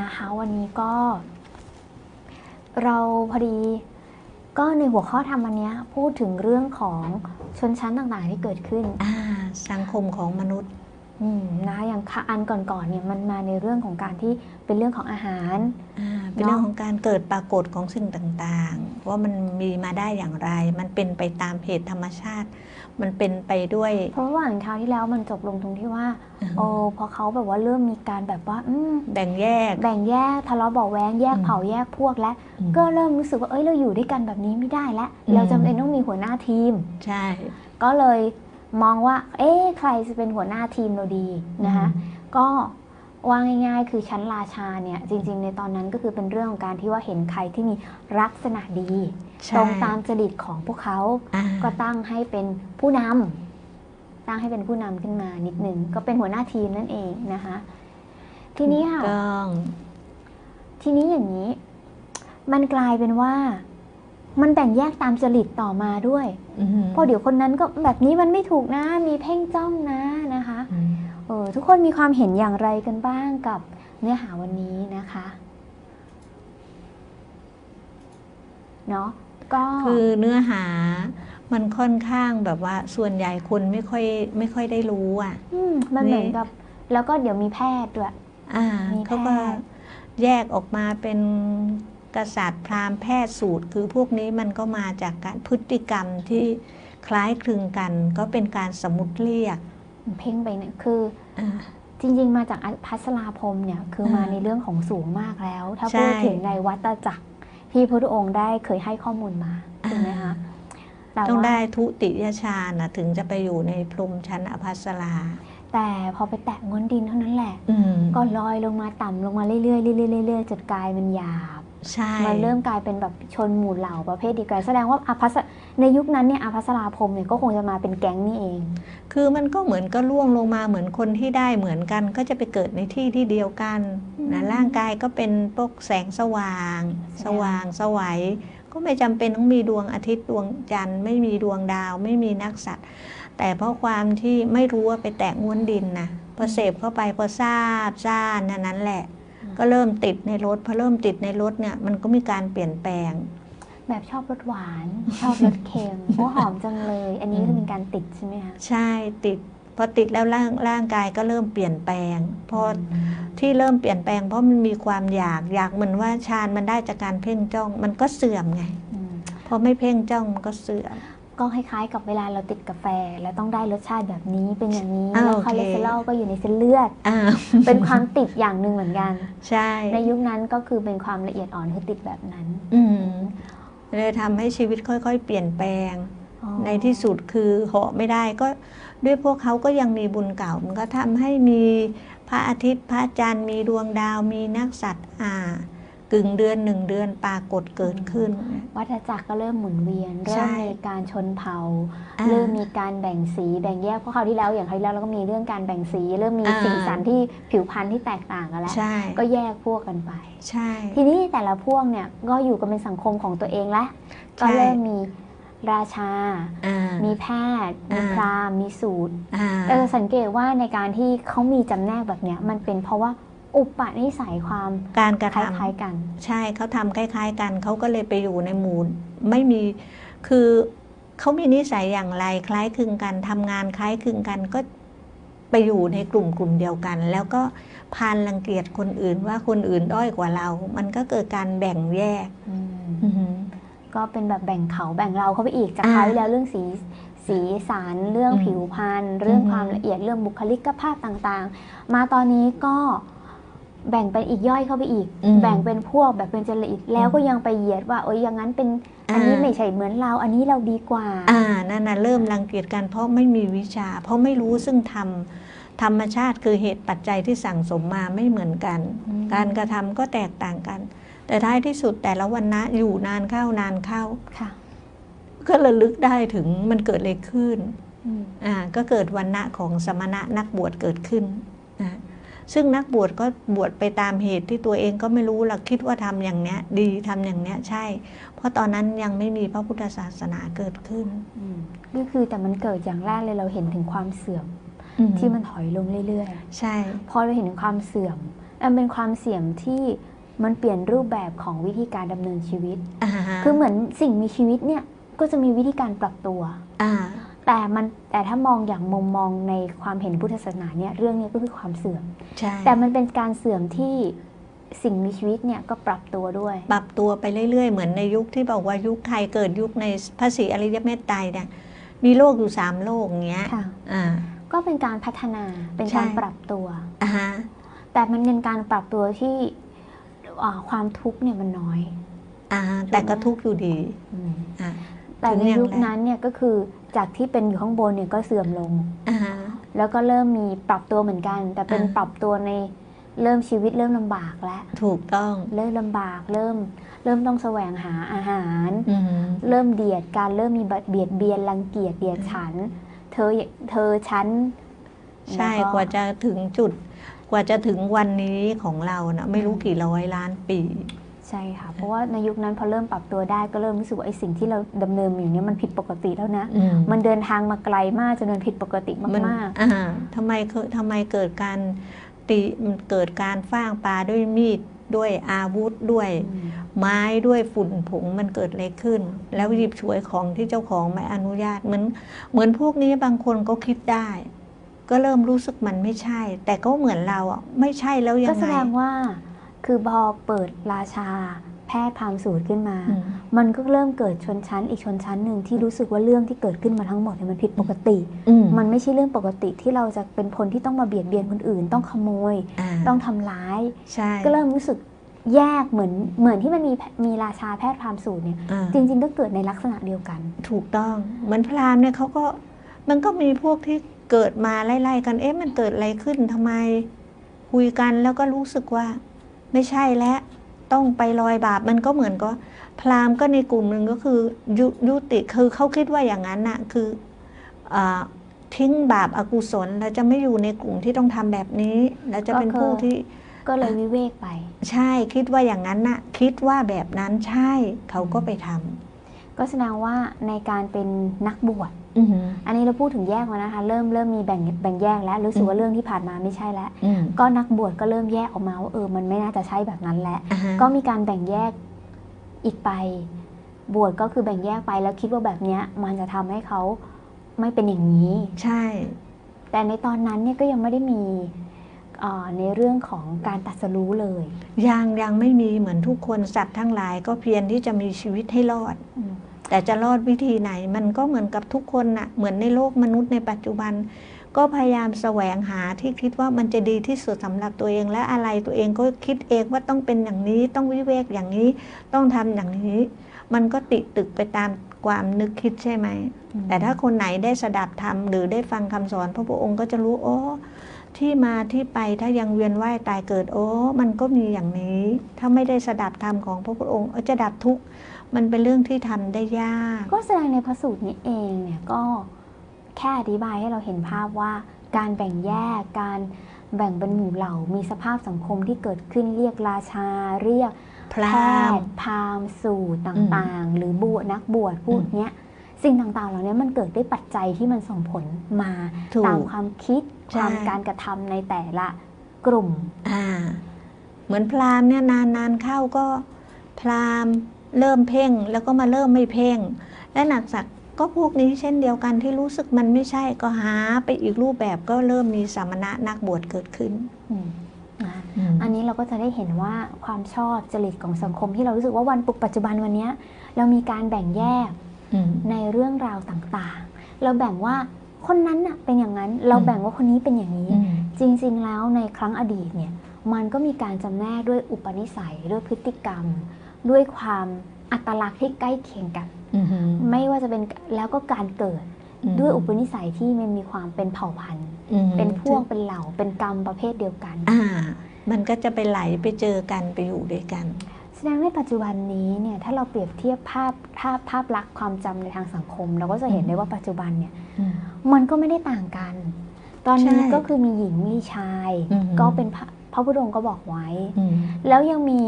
นะคะวันนี้ก็เราพอดีก็ในหัวข้อธรรมวันนี้พูดถึงเรื่องของชนชั้นต่างๆที่เกิดขึ้นสังคมของมนุษย์นะอย่างอันก่อนๆเนี่ยมันมาในเรื่องของการที่เป็นเรื่องของอาหารเป็นเรื่องของการเกิดปรากฏของสิ่งต่างๆว่ามันมีมาได้อย่างไรมันเป็นไปตามเหตุธรรมชาติมันเป็นไปด้วยเพราะว่าคราวที่แล้วมันจบลงตรงที่ว่าพอเขาแบบว่าเริ่มมีการแบบว่าแบ่งแยกทะเลาะเบาะแว้งแยกเผ่าแยกพวกแล้วก็เริ่มรู้สึกว่าเราอยู่ด้วยกันแบบนี้ไม่ได้แล้วเราจำเป็นต้องมีหัวหน้าทีมใช่ก็เลยมองว่าใครจะเป็นหัวหน้าทีมเราดีนะคะก็ ว่าง่ายๆคือชั้นราชาเนี่ยจริงๆในตอนนั้นก็คือเป็นเรื่องของการที่ว่าเห็นใครที่มีลักษณะดีตรงตามจริตของพวกเขาก็ตั้งให้เป็นผู้นำตั้งให้เป็นผู้นำขึ้นมานิดนึงก็เป็นหัวหน้าทีมนั่นเองนะคะทีนี้ค่ะทีนี้อย่างนี้มันกลายเป็นว่ามันแบ่งแยกตามจริตต่อมาด้วยเพราะเดี๋ยวคนนั้นก็แบบนี้มันไม่ถูกนะมีเพ่งจ้องนะนะคะทุกคนมีความเห็นอย่างไรกันบ้างกับเนื้อหาวันนี้นะคะเนาะก็คือเนื้อหามันค่อนข้างแบบว่าส่วนใหญ่คนไม่ค่อยได้รู้อ่ะมันเหมือนกับแล้วก็เดี๋ยวมีแพทย์ด้วยเขาก็แยกออกมาเป็นกษัตริย์พราหมณ์แพทย์สูตรคือพวกนี้มันก็มาจากการพฤติกรรมที่คล้ายคลึงกันก็เป็นการสมมติเรียกเพ่งไปเนี่ยคือจริงๆมาจากพัสราพรหมเนี่ยคือมาในเรื่องของสูงมากแล้วถ้าพูดถึงในวัฏจักรที่พระพุทธองค์ได้เคยให้ข้อมูลมาถูกไหมคะต้องได้ทุติยฌานนะถึงจะไปอยู่ในพรหมชั้นอภัสราแต่พอไปแตะเงินดินเท่านั้นแหละก็ลอยลงมาต่ำลงมาเรื่อยๆเรื่อยๆจนกายมันหยาบมันเริ่มกลายเป็นแบบชนหมู่เหล่าประเภทเดียวกันแสดงว่าอภัสในยุคนั้นเนี่ยอภัสราพรหมเนี่ยก็คงจะมาเป็นแก๊งนี่เองคือมันก็เหมือนก็ล่วงลงมาเหมือนคนที่ได้เหมือนกันก็จะไปเกิดในที่ที่เดียวกันนะร่างกายก็เป็นพวกแสงสว่างสวัยก็ไม่จำเป็นต้องมีดวงอาทิตย์ดวงจันทร์ไม่มีดวงดาวไม่มีนักสัตว์แต่เพราะความที่ไม่รู้ว่าไปแตะง้วนดินนะพอเสพเข้าไปพอซาบซ่านนั้นแหละก็เริ่มติดในรถพอเริ่มติดในรถเนี่ยมันก็มีการเปลี่ยนแปลงแบบชอบรสหวานชอบรสเค็มโอ้หอมจังเลยอันนี้คือเป็นการติดใช่ไหมคะใช่ติดพอติดแล้วร่างกายก็เริ่มเปลี่ยนแปลงพอที่เริ่มเปลี่ยนแปลงเพราะมันมีความอยากเหมือนว่าฌานมันได้จากการเพ่งจ้องมันก็เสื่อมไงพอไม่เพ่งจ้องมันก็เสื่อมก็คล้ายๆกับเวลาเราติดกาแฟแล้วต้องได้รสชาติแบบนี้เป็นอย่างนี้แล้วคอเลสเตอรอลก็อยู่ในเส้นเลือดเป็นความติดอย่างหนึ่งเหมือนกันใช่ในยุคนั้นก็คือเป็นความละเอียดอ่อนคือติดแบบนั้นเลยทำให้ชีวิตค่อยๆเปลี่ยนแปลงในที่สุดคือเหาะไม่ได้ก็ด้วยพวกเขาก็ยังมีบุญเก่ามันก็ทำให้มีพระอาทิตย์พระจันทร์มีดวงดาวมีนักสัตว์กึ่งเดือนหนึ่งเดือนปรากฏเกิดขึ้นวัฏจักรก็เริ่มหมุนเวียนเริ่มมีการชนเผ่าเริ่มมีการแบ่งสีแบ่งแยกเพราะคราวที่แล้วอย่างคราวที่แล้วเราก็มีเรื่องการแบ่งสีเริ่มมีสีสันที่ผิวพรรณที่แตกต่างกันแล้วก็แยกพวกกันไปใช่ทีนี้แต่ละพวกเนี่ยก็อยู่กันเป็นสังคมของตัวเองแล้วก็เริ่มมีราชามีแพทย์มีพราหมณ์มีสูตรสังเกตว่าในการที่เขามีจำแนกแบบเนี้ยมันเป็นเพราะว่าอุปนิสัยความการกระทำคล้ายๆกันใช่เขาทำคล้ายๆกันเขาก็เลยไปอยู่ในหมู่ไม่มีคือเขามีนิสัยอย่างไรคล้ายคลึงกันทำงานคล้ายคลึงกันก็ไปอยู่ในกลุ่มเดียวกันแล้วก็พานรังเกียจคนอื่นว่าคนอื่นด้อยกว่าเรามันก็เกิดการแบ่งแยกก็เป็นแบบแบ่งเขาแบ่งเราเข้าไปอีกจากคราวที่แล้วเรื่องสีสันเรื่องผิวพรรณเรื่องความละเอียดเรื่องบุคลิกภาพต่างๆมาตอนนี้ก็แบ่งเป็นอีกย่อยเข้าไปอีกแบ่งเป็นพวกแบบเป็นจริตแล้วก็ยังไปเหยียดว่าโอ๊ยอย่างนั้นเป็นอันนี้ไม่ใช่เหมือนเราอันนี้เราดีกว่านั่นน่ะเริ่มรังเกียจกันเพราะไม่มีวิชาเพราะไม่รู้ซึ่งธรรมชาติคือเหตุปัจจัยที่สั่งสมมาไม่เหมือนกันการกระทำก็แตกต่างกันแต่ท้ายที่สุดแต่ละวันนะอยู่นานเข้านานเข้าค่ะก็ระลึกได้ถึงมันเกิดอะไรขึ้นก็เกิดวันนะของสมณะนักบวชเกิดขึ้นซึ่งนักบวชก็บวชไปตามเหตุที่ตัวเองก็ไม่รู้หรอกคิดว่าทำอย่างเนี้ยดีทำอย่างเนี้ยใช่เพราะตอนนั้นยังไม่มีพระพุทธศาสนาเกิดขึ้นก็คือแต่มันเกิดอย่างแรกเลยเราเห็นถึงความเสื่อมที่มันถอยลงเรื่อยๆใช่พอเราเห็นถึงความเสื่อมมันเป็นความเสื่อมที่มันเปลี่ยนรูปแบบของวิธีการดำเนินชีวิตคือเหมือนสิ่งมีชีวิตเนี่ยก็จะมีวิธีการปรับตัวแต่ถ้ามองอย่างมุมมองในความเห็นพุทธศาสนาเนี่ยเรื่องนี้ก็คือความเสื่อมแต่มันเป็นการเสื่อมที่สิ่งมีชีวิตเนี่ยก็ปรับตัวด้วยปรับตัวไปเรื่อยๆเหมือนในยุคที่บอกว่ายุคไทยเกิดยุคในพระศรีอริยเมตไตรเนี่ยมีโลกอยู่3โลกอย่างเงี้ยก็เป็นการพัฒนาเป็นการปรับตัวแต่มันเป็นการปรับตัวที่ความทุกข์เนี่ยมันน้อยแต่ก็ทุกข์อยู่ดีแต่ในยุคนั้นเนี่ยก็คือจากที่เป็นอยู่ข้างบนเนี่ยก็เสื่อมลงแล้วก็เริ่มมีปรับตัวเหมือนกันแต่เป็นปรับตัวใน เริ่มชีวิตเริ่มลำบากแล้วถูกต้องเริ่มลำบากเริ่มต้องแสวงหาอาหารเริ่มเดียดการเริ่มมีเบียดเบียนรังเกียจเดียดฉันเธอฉันใช่กว่าจะถึงจุดกว่าจะถึงวันนี้ของเรานะไม่รู้กี่ร้อยล้านปีใช่ค่ะเพราะว่าในยุคนั้นพอเริ่มปรับตัวได้ก็เริ่มรู้สึกว่าไอ้สิ่งที่เราดำเนินอยู่นี้มันผิดปกติแล้วนะมันเดินทางมาไกลมากจนมันผิดปกติมากๆทำไมเกิดการตีเกิดการฟาดปลาด้วยมีดด้วยอาวุธด้วยไม้ด้วยฝุ่นผงมันเกิดอะไรขึ้นแล้วหยิบฉวยของที่เจ้าของไม่อนุญาตเหมือนพวกนี้บางคนก็คิดได้ก็เริ่มรู้สึกมันไม่ใช่แต่ก็เหมือนเราอ่ะไม่ใช่แล้วยังไงก็แสดงว่าคือพอเปิดราชาแพทย์พราหมณ์สูตรขึ้นมามันก็เริ่มเกิดชนชั้นอีกชนชั้นหนึ่งที่รู้สึกว่าเรื่องที่เกิดขึ้นมาทั้งหมดเนี่ยมันผิดปกติมันไม่ใช่เรื่องปกติที่เราจะเป็นคนที่ต้องมาเบียดเบียนคนอื่นต้องขโมยต้องทำร้ายก็เริ่มรู้สึกแยกเหมือนที่มันมีราชาแพทย์พราหมณ์สูตรเนี่ยจริงๆก็เกิดในลักษณะเดียวกันถูกต้องเหมือนพราหมณ์เนี่ยเขาก็มันก็มีพวกที่เกิดมาไล่ๆกันเอ๊ะมันเกิดอะไรขึ้นทำไมคุยกันแล้วก็รู้สึกว่าไม่ใช่และต้องไปลอยบาปมันก็เหมือนก็พราหมณ์ก็ในกลุ่มหนึ่งก็คือยุติคือเขาคิดว่าอย่างนั้นน่ะคือทิ้งบาปอกุศลแล้วจะไม่อยู่ในกลุ่มที่ต้องทำแบบนี้แล้วจะเป็นผู้ที่ก็เลยวิเวกไปใช่คิดว่าอย่างนั้นน่ะคิดว่าแบบนั้นใช่เขาก็ไปทำก็แสดงว่าในการเป็นนักบวชอันนี้เราพูดถึงแยกมานะคะเริ่มมีแบ่งแยกแล้วรู้สึกว่าเรื่องที่ผ่านมาไม่ใช่แล้วก็นักบวชก็เริ่มแยกออกมาว่ามันไม่น่าจะใช่แบบนั้นแหละก็มีการแบ่งแยกอีกไปบวชก็คือแบ่งแยกไปแล้วคิดว่าแบบนี้มันจะทำให้เขาไม่เป็นอย่างนี้ใช่แต่ในตอนนั้นเนี่ยก็ยังไม่ได้มีในเรื่องของการตรัสรู้เลยยังไม่มีเหมือนทุกคนสัตว์ทั้งหลายก็เพียรที่จะมีชีวิตให้รอดแต่จะรอดวิธีไหนมันก็เหมือนกับทุกคนน่ะเหมือนในโลกมนุษย์ในปัจจุบันก็พยายามแสวงหาที่คิดว่ามันจะดีที่สุดสำหรับตัวเองและอะไรตัวเองก็คิดเองว่าต้องเป็นอย่างนี้ต้องวิเวกอย่างนี้ต้องทำอย่างนี้มันก็ติดตึกไปตามความนึกคิดใช่ไหมแต่ถ้าคนไหนได้สดับธรรมหรือได้ฟังคำสอนพระพุทธองค์ก็จะรู้โอ้ที่มาที่ไปถ้ายังเวียนว่ายตายเกิดโอ้มันก็มีอย่างนี้ถ้าไม่ได้สดับธรรมของพระพุทธองค์จะดับทุกข์มันเป็นเรื่องที่ทำได้ยากก็แสดงในพระสูตรนี้เองเนี่ยก็แค่อธิบายให้เราเห็นภาพว่าการแบ่งแยกการแบ่งเป็นหมู่เหล่ามีสภาพสังคมที่เกิดขึ้นเรียกราชาเรียกแพทย์พราหมณ์สูตรต่างๆหรือบวชนักบวชพวกเนี้ยสิ่งต่างๆเหล่านี้มันเกิดด้วยปัจจัยที่มันส่งผลมาตามความคิดความการกระทำในแต่ละกลุ่มเหมือนพราหมณ์เนี่ยนานๆเข้าก็พราหมณ์เริ่มเพ่งแล้วก็มาเริ่มไม่เพ่งและหนักสักก็พวกนี้เช่นเดียวกันที่รู้สึกมันไม่ใช่ก็หาไปอีกรูปแบบก็เริ่มมีสมณะนักบวชเกิดขึ้น อันนี้เราก็จะได้เห็นว่าความชอบจริตของสังคมที่เรารู้สึกว่าวันปัจจุบันวันนี้เรามีการแบ่งแยกในเรื่องราวต่างๆเราแบ่งว่าคนนั้นน่ะเป็นอย่างนั้นเราแบ่งว่าคนนี้เป็นอย่างนี้จริงๆแล้วในครั้งอดีตเนี่ยมันก็มีการจำแนกด้วยอุปนิสัยด้วยพฤติกรรมด้วยความอัตลักษณ์ที่ใกล้เคียงกันไม่ว่าจะเป็นแล้วก็การเกิดด้วยอุปนิสัยที่มันมีความเป็นเผ่าพันธุ์เป็นพวกเป็นเหล่าเป็นกรรมประเภทเดียวกันมันก็จะไปไหลไปเจอกันไปอยู่ด้วยกันแสดงในปัจจุบันนี้เนี่ยถ้าเราเปรียบเทียบภาพลักษณ์ความจำในทางสังคมเราก็จะเห็นได้ว่าปัจจุบันเนี่ยมันก็ไม่ได้ต่างกันตอนนี้ก็คือมีหญิงมีชายก็เป็นพระพุทธองค์ก็บอกไว้แล้วยังมี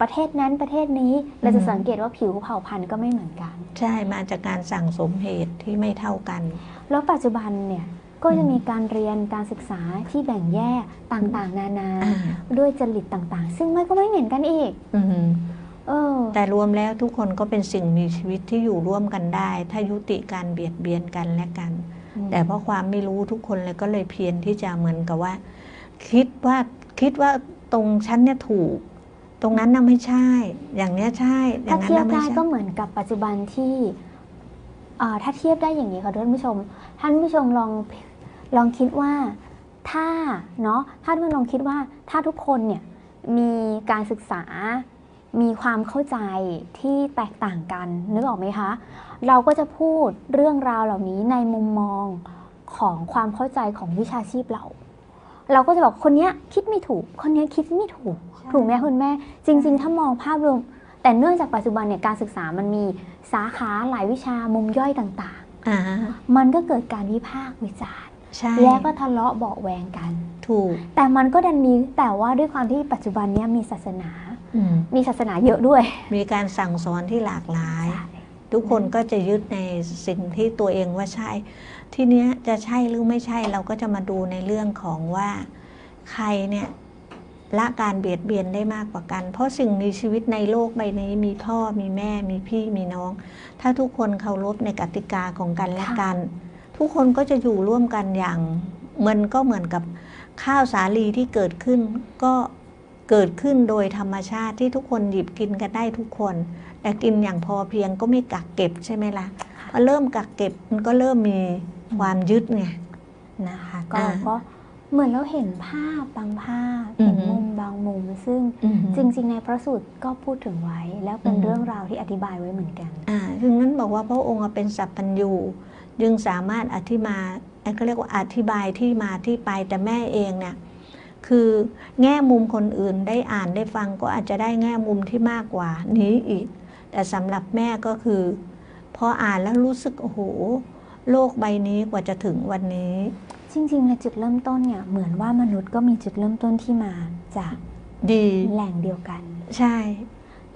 ประเทศนั้นประเทศนี้เราจะสังเกตว่าผิวเผ่าพันธุ์ก็ไม่เหมือนกันใช่มาจากการสั่งสมเหตุที่ไม่เท่ากันแล้วปัจจุบันเนี่ยก็จะมีการเรียนการศึกษาที่แบ่งแยกต่างๆนานาด้วยจริตต่างๆซึ่งมันก็ไม่เหมือนกันอีกแต่รวมแล้วทุกคนก็เป็นสิ่งมีชีวิตที่อยู่ร่วมกันได้ถ้ายุติการเบียดเบียนกันและกันแต่เพราะความไม่รู้ทุกคนเลยก็เลยเพียรที่จะเหมือนกับว่าคิดว่าตรงชั้นเนี่ยถูกตรงนั้นน่ะไม่ใช่อย่างเนี้ยใช่อย่างนั้นน่ะไม่ใช่ก็เหมือนกับปัจจุบันที่ถ้าเทียบได้อย่างนี้ค่ะท่านผู้ชมลองคิดว่าถ้าทุกคนเนี่ยมีการศึกษามีความเข้าใจที่แตกต่างกันนึกออกไหมคะเราก็จะพูดเรื่องราวเหล่านี้ในมุมมองของความเข้าใจของวิชาชีพเรา เราก็จะบอกคนนี้คิดไม่ถูกคนนี้คิดไม่ถูกถูกไหมคุณแม่จริงๆถ้ามองภาพรวมแต่เนื่องจากปัจจุบันเนี่ยการศึกษามันมีสาขาหลายวิชามุมย่อยต่างๆมันก็เกิดการวิพากษ์วิจารณ์และก็ทะเลาะเบาะแวงกันถูกแต่มันก็ดันมีแต่ว่าด้วยความที่ปัจจุบันนี้มีศาสนาเยอะด้วยมีการสั่งสอนที่หลากหลายทุกคนก็จะยึดในสิ่งที่ตัวเองว่าใช่ทีเนี้ยจะใช่หรือไม่ใช่เราก็จะมาดูในเรื่องของว่าใครเนี่ยละการเบียดเบียนได้มากกว่ากันเพราะสิ่งมีชีวิตในโลกใบนี้มีพ่อมีแม่มีพี่มีน้องถ้าทุกคนเคารพในกติกาของกันและกันทุกคนก็จะอยู่ร่วมกันอย่างมันก็เหมือนกับข้าวสาลีที่เกิดขึ้นก็เกิดขึ้นโดยธรรมชาติที่ทุกคนหยิบกินกันได้ทุกคนแต่กินอย่างพอเพียงก็ไม่กักเก็บใช่ไหมล่ะพอเริ่มกักเก็บมันก็เริ่มมีความยึดไงนะคะก็เหมือนเราเห็นภาพบางภาพเห็นมุมบางมุมซึ่งจริงๆในพระสูตรก็พูดถึงไว้แล้วเป็นเรื่องราวที่อธิบายไว้เหมือนกันดังนั้นบอกว่าพระองค์เป็นสัพพัญญูจึงสามารถอธิบายก็เรียกว่าอธิบายที่มาที่ไปแต่แม่เองเนี่ยคือแง่มุมคนอื่นได้อ่านได้ฟังก็อาจจะได้แง่มุมที่มากกว่านี้อีกแต่สำหรับแม่ก็คือพออ่านแล้วรู้สึกโอ้โหโลกใบนี้กว่าจะถึงวันนี้จริงๆในจุดเริ่มต้นเนี่ยเหมือนว่ามนุษย์ก็มีจุดเริ่มต้นที่มาจากดีแหล่งเดียวกันใช่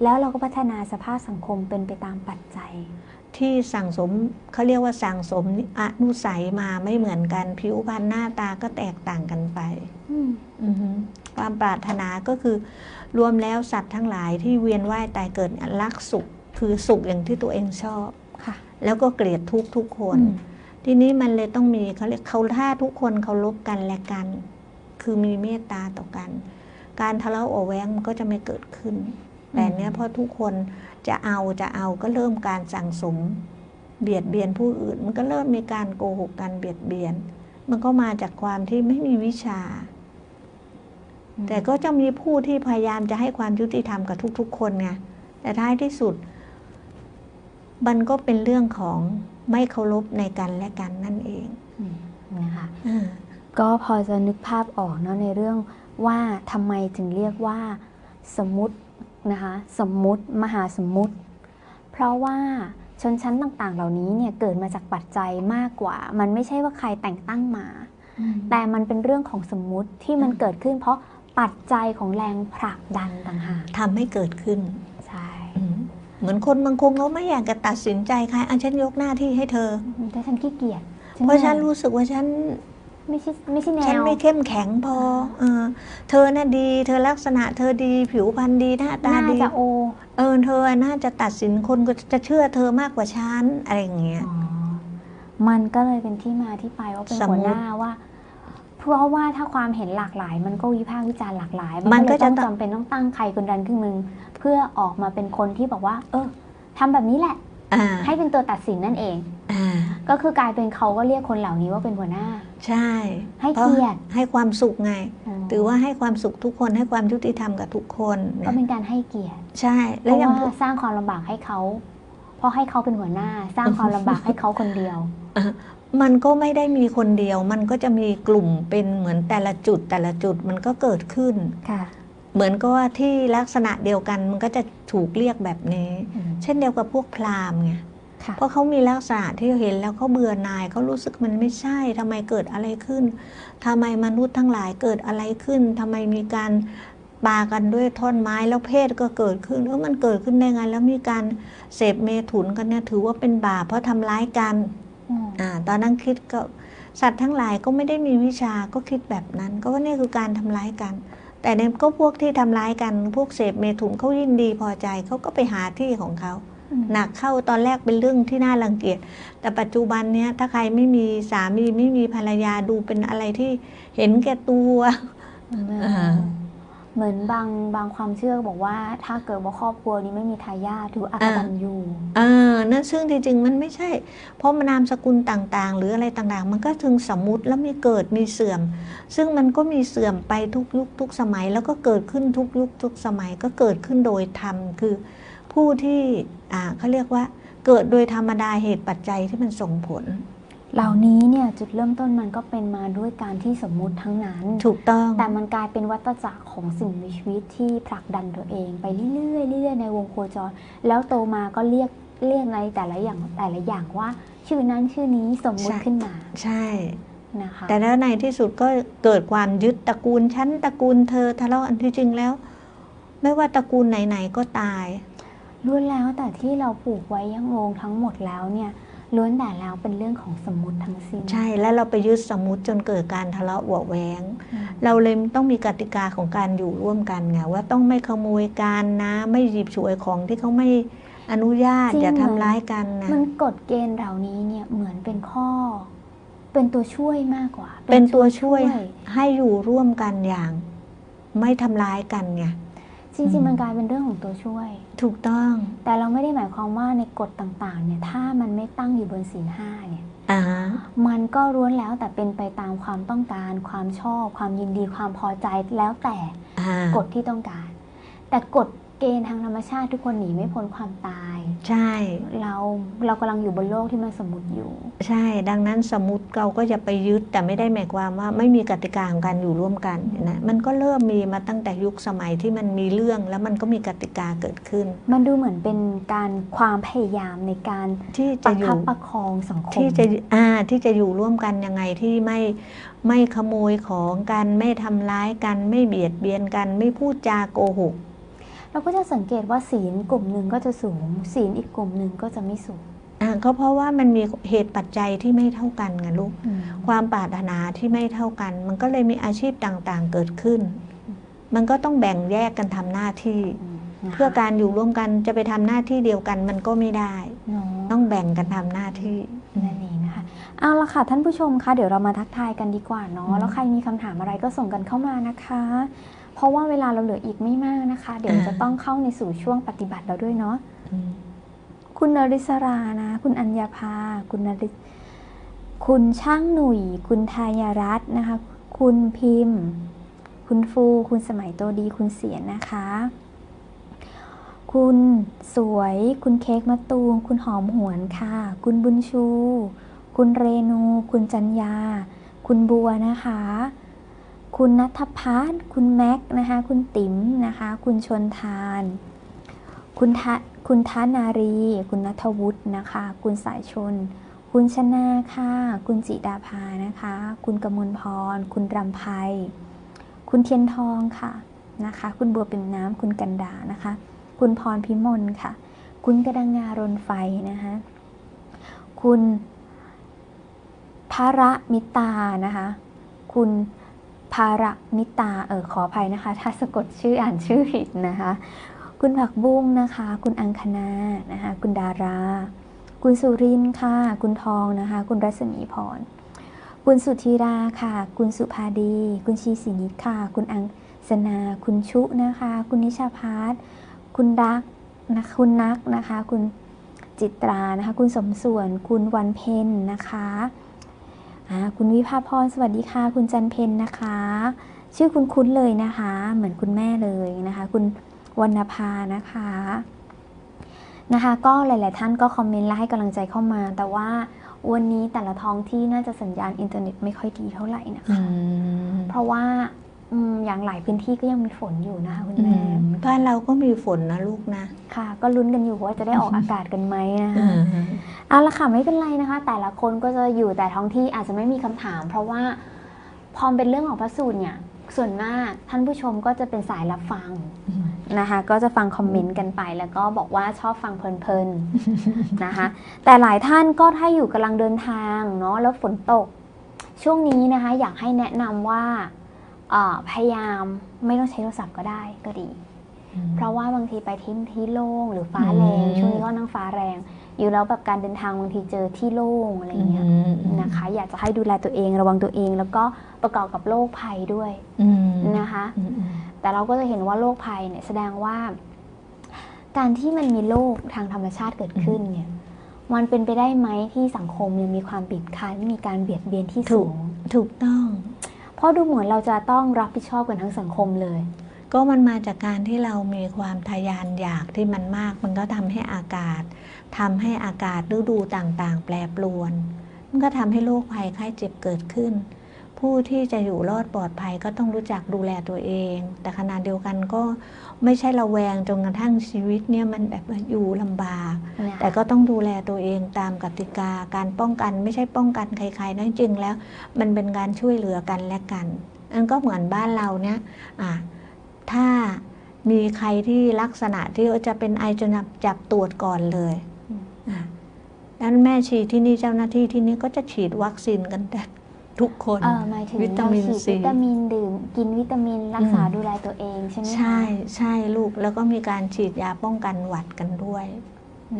แล้วเราก็พัฒนาสภาพสังคมเป็นไปตามปัจจัยที่สั่งสมเขาเรียกว่าสั่งสมอนุสัยมาไม่เหมือนกันผิวพรรณหน้าตาก็แตกต่างกันไปความปรารถนาก็คือรวมแล้วสัตว์ทั้งหลายที่เวียนว่ายตายเกิดรักสุขคือสุขอย่างที่ตัวเองชอบค่ะแล้วก็เกลียดทุกทุกคนทีนี้มันเลยต้องมีเขาเรียกเขาถ้าทุกคนเคารพกันและกันคือมีเมตตาต่อกันการทะเลาะเบาะแว้งมันก็จะไม่เกิดขึ้นแต่เนี้ยเพราะทุกคนจะเอาก็เริ่มการสั่งสมเบียดเบียนผู้อื่นมันก็เริ่มมีการโกหกการเบียดเบียนมันก็มาจากความที่ไม่มีวิชาแต่ก็จะมีผู้ที่พยายามจะให้ความยุติธรรมกับทุกๆคนไงแต่ท้ายที่สุดมันก็เป็นเรื่องของไม่เคารพในกันและกันนั่นเองนะคะก็พอจะนึกภาพออกเนาะในเรื่องว่าทำไมถึงเรียกว่าสมมุตินะคะสมมุติมหาสมมุติเพราะว่าชนชั้นต่างๆเหล่านี้เนี่ยเกิดมาจากปัจจัยมากกว่ามันไม่ใช่ว่าใครแต่งตั้งมาแต่มันเป็นเรื่องของสมมุติที่มันเกิดขึ้นเพราะปัจจัยของแรงผลักดันต่างหากทำให้เกิดขึ้นใช่เหมือนคนบางคนเขาไม่อยากจะตัดสินใจใครฉันยกหน้าที่ให้เธอแต่ฉันขี้เกียจเพราะฉันรู้สึกว่าฉันไม่ใช่แนวฉันไม่เข้มแข็งพอเธอน่ะดีเธอลักษณะเธอดีผิวพรรณดีหน้าตาดีน่าจะโอเธอน่าจะตัดสินคนก็จะเชื่อเธอมากกว่าฉันอะไรอย่างเงี้ยมันก็เลยเป็นที่มาที่ไปว่าเป็นหัวหน้าว่าเพราะว่าถ้าความเห็นหลากหลายมันก็วิพากษ์วิจารณ์หลากหลายมันก็จะจำเป็นต้องตั้งใครคนใดคนหนึ่งเพื่อออกมาเป็นคนที่บอกว่าทำแบบนี้แหละให้เป็นตัวตัดสินนั่นเองก็คือกลายเป็นเขาก็เรียกคนเหล่านี้ว่าเป็นหัวหน้าใช่ให้เกียรติให้ความสุขไงถือว่าให้ความสุขทุกคนให้ความยุติธรรมกับทุกคนก็เป็นการให้เกียรติใช่แล้วยังสร้างความลำบากให้เขาเพราะให้เขาเป็นหัวหน้าสร้างความลำบากให้เขาคนเดียวมันก็ไม่ได้มีคนเดียวมันก็จะมีกลุ่มเป็นเหมือนแต่ละจุดมันก็เกิดขึ้นค่ะเหมือนก็ว่าที่ลักษณะเดียวกันมันก็จะถูกเรียกแบบนี้เช่นเดียวกับพวกพราหมณ์ไงเพราะเขามีลักษณะที่เห็นแล้วเขาเบื่อหน่ายเขารู้สึกมันไม่ใช่ทำไมเกิดอะไรขึ้นทำไมมนุษย์ทั้งหลายเกิดอะไรขึ้นทำไมมีการปากันด้วยท่อนไม้แล้วเพศก็เกิดขึ้นมันเกิดขึ้นได้ไงแล้วมีการเสพเมถุนกันเนี่ยถือว่าเป็นบาปเพราะทำร้ายกันตอนนั้นคิดก็สัตว์ทั้งหลายก็ไม่ได้มีวิชาก็คิดแบบนั้นก็ว่านี่คือการทำร้ายกันแต่ในก็พวกที่ทำร้ายกันพวกเสพเมถุนเขายินดีพอใจเขาก็ไปหาที่ของเขาหนักเข้าตอนแรกเป็นเรื่องที่น่ารังเกียจแต่ปัจจุบันเนี้ยถ้าใครไม่มีสามีไม่มีภรรยาดูเป็นอะไรที่เห็นแก่ตัวเหมือนบางความเชื่อบอกว่าถ้าเกิดว่าครอบครัวนี้ไม่มีทายาทถืออักตันยูนั่นซึ่งจริงๆมันไม่ใช่เพราะนามสกุลต่างๆหรืออะไรต่างๆมันก็ถึงสมมุติแล้วมีเกิดมีเสื่อมซึ่งมันก็มีเสื่อมไปทุกยุคทุกสมัยแล้วก็เกิดขึ้นทุกยุคทุกสมัยก็เกิดขึ้นโดยธรรมคือผู้ที่เขาเรียกว่าเกิดโดยธรรมดาเหตุปัจจัยที่มันส่งผล เหล่านี้เนี่ยจุดเริ่มต้นมันก็เป็นมาด้วยการที่สมมุติทั้งนั้นถูกต้องแต่มันกลายเป็นวัฏจักรของสิ่งมีชีวิตที่ผลักดันตัวเองไปเรื่อยๆเรื่อยๆในวงโคจรแล้วโตมาก็เรียกในแต่ละอย่างว่าชื่อนั้นชื่อนี้สมมุติขึ้นมาใช่นะคะแต่แล้วในที่สุดก็เกิดความยึดตระกูลฉันตระกูลเธอทะเลาะอันที่จริงแล้วไม่ว่าตระกูลไหนๆก็ตายล้วนแล้วแต่ที่เราปลูกไว้ยังโง่ทั้งหมดแล้วเนี่ยล้วนแต่แล้วเป็นเรื่องของสมมุติทั้งสิ้นใช่และเราไปยึดสมมุติจนเกิดการทะเลาะเบาะแว้งเราเลยต้องมีกติกาของการอยู่ร่วมกันไงว่าต้องไม่ขโมยกันนะไม่หยิบฉวยของที่เขาไม่อนุญาตอย่าทำร้ายกันนะมันกฎเกณฑ์เหล่านี้เนี่ยเหมือนเป็นข้อเป็นตัวช่วยมากกว่าเป็นตัวช่วยให้อยู่ร่วมกันอย่างไม่ทำร้ายกันไงจริงๆมันกลายเป็นเรื่องของตัวช่วยถูกต้องแต่เราไม่ได้หมายความว่าในกฎต่างๆเนี่ยถ้ามันไม่ตั้งอยู่บนศีลห้าเนี่ยมันก็ล้วนแล้วแต่เป็นไปตามความต้องการความชอบความยินดีความพอใจแล้วแต่กฎที่ต้องการแต่กฎเกณฑ์ทางธรรมชาติทุกคนหนีไม่พ้นความตายใช่เรากำลังอยู่บนโลกที่มันสมมุติอยู่ใช่ดังนั้นสมมุติเราก็อย่าไปยึดแต่ไม่ได้หมายความว่าไม่มีกติกาของการอยู่ร่วมกันนะมันก็เริ่มมีมาตั้งแต่ยุคสมัยที่มันมีเรื่องแล้วมันก็มีกติกาเกิดขึ้นมันดูเหมือนเป็นการความพยายามในการที่จะประคองสังคมที่จะอยู่ร่วมกันยังไงที่ไม่ขโมยของกันไม่ทำร้ายกันไม่เบียดเบียนกันไม่พูดจาโกหกเราก็จะสังเกตว่าศีลกลุ่มหนึ่งก็จะสูงศีลอีกกลุ่มหนึ่งก็จะไม่สูงก็เพราะว่ามันมีเหตุปัจจัยที่ไม่เท่ากันไงลูกความปรารถนาที่ไม่เท่ากันมันก็เลยมีอาชีพต่างๆเกิดขึ้นมันก็ต้องแบ่งแยกกันทำหน้าที่เพื่อการอยู่ร่วมกันจะไปทำหน้าที่เดียวกันมันก็ไม่ได้ต้องแบ่งกันทำหน้าที่นั่นเองนะคะเอาละค่ะท่านผู้ชมคะเดี๋ยวเรามาทักทายกันดีกว่าเนาะแล้วใครมีคำถามอะไรก็ส่งกันเข้ามานะคะเพราะว่าเวลาเราเหลืออีกไม่มากนะคะเดี๋ยวจะต้องเข้าในสู่ช่วงปฏิบัติเราด้วยเนาะคุณนริศรานะคุณอัญญาภาคุณนริศคุณช่างหนุ่ยคุณทายรัตน์นะคะคุณพิมพ์คุณฟูคุณสมัยโตดีคุณเสียนนะคะคุณสวยคุณเค้กมะตูมคุณหอมหวนค่ะคุณบุญชูคุณเรนูคุณจัญญาคุณบัวนะคะคุณณัฐพัฒน์คุณแม็กนะคะคุณติ๋มนะคะคุณชนทานคุณทานารีคุณณัฐวุฒินะคะคุณสายชนคุณชนาค่ะคุณจิดาภานะคะคุณกมลพรคุณรำไพคุณเทียนทองค่ะนะคะคุณบัวปิ่มน้ำคุณกันดานะคะคุณพรพิมลค่ะคุณกระดังงารนไฟนะคะคุณภระมิตานะคะคุณภารมิตาขออภัยนะคะถ้าสะกดชื่ออ่านชื่อผิดนะคะคุณผักบุ้งนะคะคุณอังคณานะคะคุณดาราคุณสุรินค่ะคุณทองนะคะคุณรัศมีพรคุณสุธีราค่ะคุณสุภาดีคุณชีศรีนิตค่ะคุณอังสนาคุณชุนะคะคุณนิชาพัฒน์คุณรักนะคุณนักนะคะคุณจิตรานะคะคุณสมส่วนคุณวันเพ็ญนะคะคุณวิภาพรสวัสดีค่ะคุณจันเพนนะคะชื่อคุณคุ้นเลยนะคะเหมือนคุณแม่เลยนะคะคุณวรรณภานะคะก็หลายๆท่านก็คอมเมนต์และให้กำลังใจเข้ามาแต่ว่าวันนี้แต่ละท้องที่น่าจะสัญญาณอินเทอร์เน็ตไม่ค่อยดีเท่าไหร่นะคะเพราะว่าอย่างหลายพื้นที่ก็ยังมีฝนอยู่นะคะคุณแม่บ้านเราก็มีฝนนะลูกนะค่ะก็ลุ้นกันอยู่ว่าจะได้ออกอากาศกันไหมนะคะเอาละค่ะไม่เป็นไรนะคะแต่ละคนก็จะอยู่แต่ท้องที่อาจจะไม่มีคำถามเพราะว่าพอเป็นเรื่องของพระสูตรเนี่ยส่วนมากท่านผู้ชมก็จะเป็นสายรับฟังนะคะก็จะฟังคอมเมนต์กันไปแล้วก็บอกว่าชอบฟังเพลินๆนะคะแต่หลายท่านก็ถ้าอยู่กำลังเดินทางเนาะแล้วฝนตกช่วงนี้นะคะอยากให้แนะนำว่าพยายามไม่ต้องใช้โทรศัพท์ก็ได้ก็ดีเพราะว่าบางทีไปที่โล่งหรือฟ้าแรงช่วงนี้ก็นั่งฟ้าแรงอยู่แล้วแบบการเดินทางบางทีเจอที่โล่งอะไรเงี้ยนะคะอยากจะให้ดูแลตัวเองระวังตัวเองแล้วก็ประกอบกับโรคภัยด้วยนะคะแต่เราก็จะเห็นว่าโรคภัยเนี่ยแสดงว่าการที่มันมีโรคทางธรรมชาติเกิดขึ้นเนี่ยมันเป็นไปได้ไหมที่สังคมยังมีความบีบคั้นมีการเบียดเบียนที่สูงถูกต้องเพราะดูเหมือนเราจะต้องรับผิดชอบกันทั้งสังคมเลยก็มันมาจากการที่เรามีความทะยานอยากที่มันมากมันก็ทำให้อากาศฤดูต่างๆแปรปรวน มันก็ทำให้โรคภัยไข้เจ็บเกิดขึ้นผู้ที่จะอยู่รอดปลอดภัยก็ต้องรู้จักดูแลตัวเองแต่ขณะเดียวกันก็ไม่ใช่ระแวงจนกระทั่งชีวิตเนี่ยมันแบบอยู่ลำบากแต่ก็ต้องดูแลตัวเองตามกติกาการป้องกันไม่ใช่ป้องกันใครๆนั่นจริงแล้วมันเป็นการช่วยเหลือกันและกันอันก็เหมือนบ้านเราเนี่ยถ้ามีใครที่ลักษณะที่จะเป็นไอจนจับตรวจก่อนเลยดังนั้นแม่ฉีดที่นี่เจ้าหน้าที่ที่นี่ก็จะฉีดวัคซีนกันทุกคนหมายถึงวิตามินซีวิตามินดื่มกินวิตามินรักษาดูแลตัวเองใช่ไหมใช่ใช่ลูกแล้วก็มีการฉีดยาป้องกันหวัดกันด้วย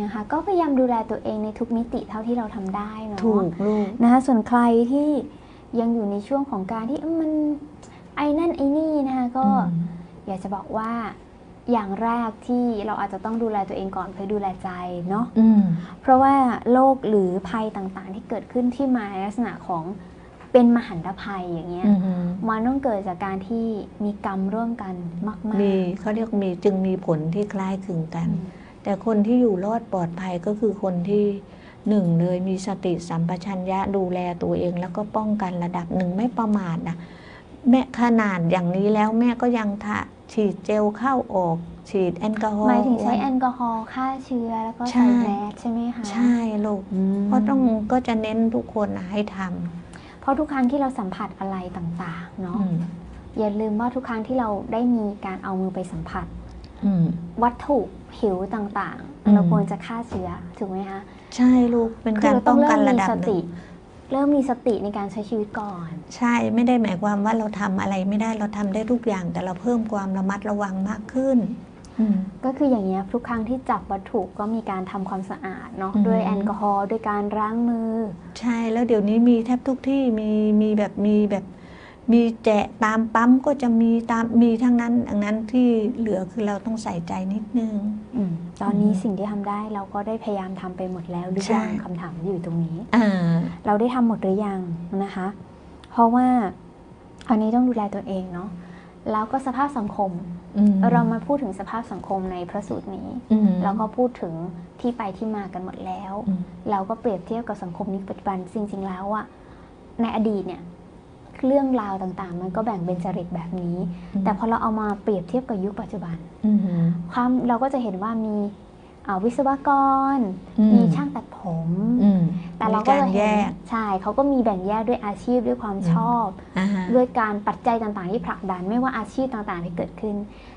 นะคะก็พยายามดูแลตัวเองในทุกมิติเท่าที่เราทำได้เนาะถูกลูกนะคะส่วนใครที่ยังอยู่ในช่วงของการที่มันไอ้นั่นไอ้นี่นะคะก็อยากจะบอกว่าอย่างแรกที่เราอาจจะต้องดูแลตัวเองก่อนคือดูแลใจเนาะเพราะว่าโรคหรือภัยต่างๆที่เกิดขึ้นที่มาลักษณะของเป็นมหันตภัยอย่างเงี้ยมันต้องเกิดจากการที่มีกรรมร่วมกันมากๆมีเขาเรียกมีจึงมีผลที่คล้ายคลึงกันแต่คนที่อยู่รอดปลอดภัยก็คือคนที่หนึ่งเลยมีสติสัมปชัญญะดูแลตัวเองแล้วก็ป้องกันระดับหนึ่งไม่ประมาทนะแม่ขนาดอย่างนี้แล้วแม่ก็ยังฉีดเจลเข้าออกฉีดแอลกอฮอล์หมายถึงใช้แอลกอฮอล์ฆ่าเชื้อแล้วก็ใส่แมสใช่ไหมคะใช่ลูกก็ต้องจะเน้นทุกคนให้ทำเพราะทุกครั้งที่เราสัมผัสอะไรต่างๆเนาะอย่าลืมว่าทุกครั้งที่เราได้มีการเอามือไปสัมผัสวัตถุผิวต่างๆเราควรจะฆ่าเชื้อถูกไหมคะใช่ลูกเป็นการป้องกันระดับหนึ่งเริ่มมีสติในการใช้ชีวิตก่อนใช่ไม่ได้หมายความว่าเราทำอะไรไม่ได้เราทำได้ทุกอย่างแต่เราเพิ่มความระมัดระวังมากขึ้นก็คืออย่างนี้ทุกครั้งที่จับวัตถุก็มีการทำความสะอาดเนาะด้วยแอลกอฮอล์ด้วยการล้างมือใช่แล้วเดี๋ยวนี้มีแทบทุกที่มีแจกตามปั๊มก็จะมีตามมีทั้งนั้นดังนั้นที่เหลือคือเราต้องใส่ใจนิดนึงตอนนี้สิ่งที่ทำได้เราก็ได้พยายามทำไปหมดแล้วหรือยังคำถามอยู่ตรงนี้เราได้ทำหมดหรือยังนะคะเพราะว่าอันนี้ต้องดูแลตัวเองเนาะแล้วก็สภาพสังคมเรามาพูดถึงสภาพสังคมในพระสูตรนี้แล้วก็พูดถึงที่ไปที่มากันหมดแล้วเราก็เปรียบเทียบกับสังคมนี้ปัจจุบันจริงๆแล้วอะในอดีตเนี่ยเรื่องราวต่างๆมันก็แบ่งเป็นจริตแบบนี้แต่พอเราเอามาเปรียบเทียบกับยุคปัจจุบันเราก็จะเห็นว่ามีวิศวกรมีช่างตัดผมแต่เราก็จะเห็นใช่เขาก็มีแบ่งแยกด้วยอาชีพด้วยความชอบด้วยการปัจจัยต่างๆที่ผลักดันไม่ว่าอาชีพต่างๆที่เกิดขึ้น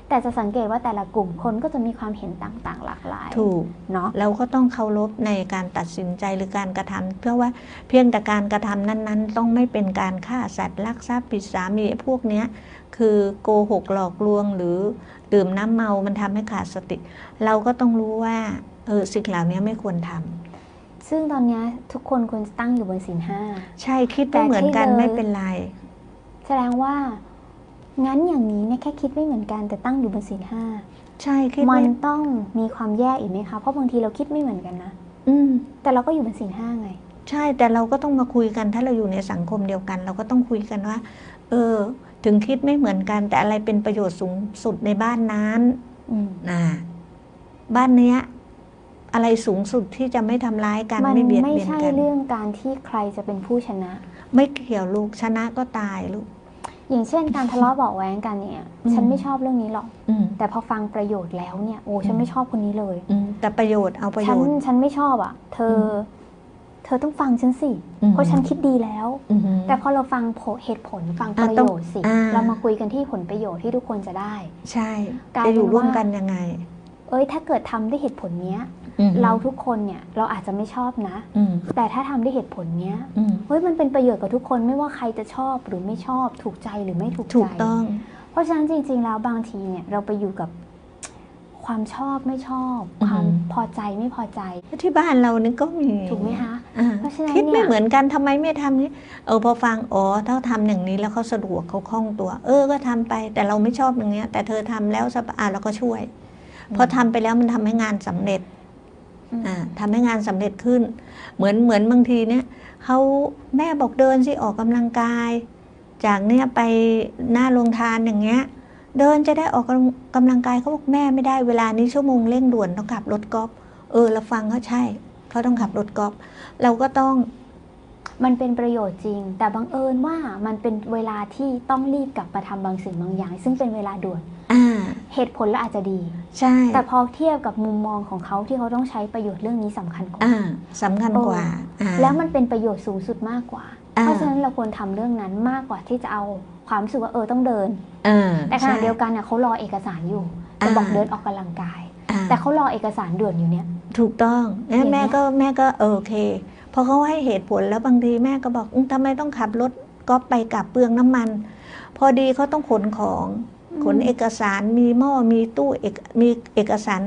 แต่จะสังเกตว่าแต่ละกลุ่มคนก็จะมีความเห็นต่างๆหลากหลายถูกเนาะเราก็ต้องเคารพในการตัดสินใจหรือการกระทำเพื่อว่าเพียงแต่การกระทำนั้นๆต้องไม่เป็นการฆ่าสัตว์ลักทรัพย์ผิดสามีพวกเนี้ยคือโกหกหลอกลวงหรือดื่มน้ำเมามันทำให้ขาดสติเราก็ต้องรู้ว่าสิ่งเหล่านี้ไม่ควรทำซึ่งตอนนี้ทุกคนควรตั้งอยู่บนศีลห้าใช่คิดไม่เหมือนกันไม่เป็นไรแสดงว่างั้นอย่างนี้เนี่ยแค่คิดไม่เหมือนกันแต่ตั้งอยู่บนศีลห้าใช่คิดมันต้องมีความแยกอีกไหมคะเพราะบางทีเราคิดไม่เหมือนกันนะแต่เราก็อยู่บนศีลห้าไงใช่แต่เราก็ต้องมาคุยกันถ้าเราอยู่ในสังคมเดียวกันเราก็ต้องคุยกันว่าถึงคิดไม่เหมือนกันแต่อะไรเป็นประโยชน์สูงสุดในบ้านนั้นบ้านเนี้ยอะไรสูงสุดที่จะไม่ทำร้ายกันไม่เบียดเบียนกันไม่ใช่เรื่องการที่ใครจะเป็นผู้ชนะไม่เกี่ยวลูกชนะก็ตายลูกอย่างเช่นการทะเลาะเบาะแว้งกันเนี่ยฉันไม่ชอบเรื่องนี้หรอกแต่พอฟังประโยชน์แล้วเนี่ยโอ้ฉันไม่ชอบคนนี้เลยแต่ประโยชน์เอาประโยชน์ฉันไม่ชอบอ่ะเธอต้องฟังฉันสิเพราะฉันคิดดีแล้วแต่พอเราฟังเหตุผลฟังประโยชน์สิเรามาคุยกันที่ผลประโยชน์ที่ทุกคนจะได้ใช่จะอยู่ร่วมกันยังไงถ้าเกิดทำด้วยเหตุผลเนี้ยเราทุกคนเนี่ยเราอาจจะไม่ชอบนะแต่ถ้าทำด้วยเหตุผลเนี้ยมันเป็นประโยชน์กับทุกคนไม่ว่าใครจะชอบหรือไม่ชอบถูกใจหรือไม่ถูกใจเพราะฉะนั้นจริงๆแล้วบางทีเนี่ยเราไปอยู่กับความชอบไม่ชอบความพอใจไม่พอใจที่บ้านเรานี่ก็มีถูกไหมคะเพราะฉะนั้นคิดไม่เหมือนกันทำไมไม่ทำนี้พอฟังถ้าทำอย่างนี้แล้วเขาสะดวกเขาคล่องตัวก็ทำไปแต่เราไม่ชอบอย่างเนี้ยแต่เธอทำแล้วสบายเราก็ช่วยพอทำไปแล้วมันทำให้งานสำเร็จทำให้งานสำเร็จขึ้นเหมือนบางทีเนี้ยเขาแม่บอกเดินสิออกกำลังกายจากเนี้ยไปหน้าโรงทานอย่างเงี้ยเดินจะได้ออกกำลังกายเขาบอกแม่ไม่ได้เวลานี้ชั่วโมงเร่งด่วนต้องขับรถกอล์ฟเราฟังเขาใช่เขาต้องขับรถกอล์ฟเราก็ต้อง มันเป็นประโยชน์จริงแต่บังเอิญว่ามันเป็นเวลาที่ต้องรีบกลับมาทำบางสิ่งบางอย่างซึ่งเป็นเวลาด่วนเหตุผลแล้วอาจจะดีใช่แต่พอเทียบกับมุมมองของเขาที่เขาต้องใช้ประโยชน์เรื่องนี้สำคัญกว่าแล้วมันเป็นประโยชน์สูงสุดมากกว่าเพราะฉะนั้นเราควรทำเรื่องนั้นมากกว่าที่จะเอาความรู้สึกว่าต้องเดินแต่ขณะเดียวกันเขารอเอกสารอยู่จะบอกเดินออกกำลังกายแต่เขารอเอกสารด่วนอยู่เนี่ยถูกต้องแม่ก็โอเคพอเขาให้เหตุผลแล้วบางทีแม่ก็บอกทำไมต้องขับรถก็ไปกลับเปลืองน้ำมันพอดีเขาต้องขนของขนเอกสารมีหม้อมีตู้มีเอกสาร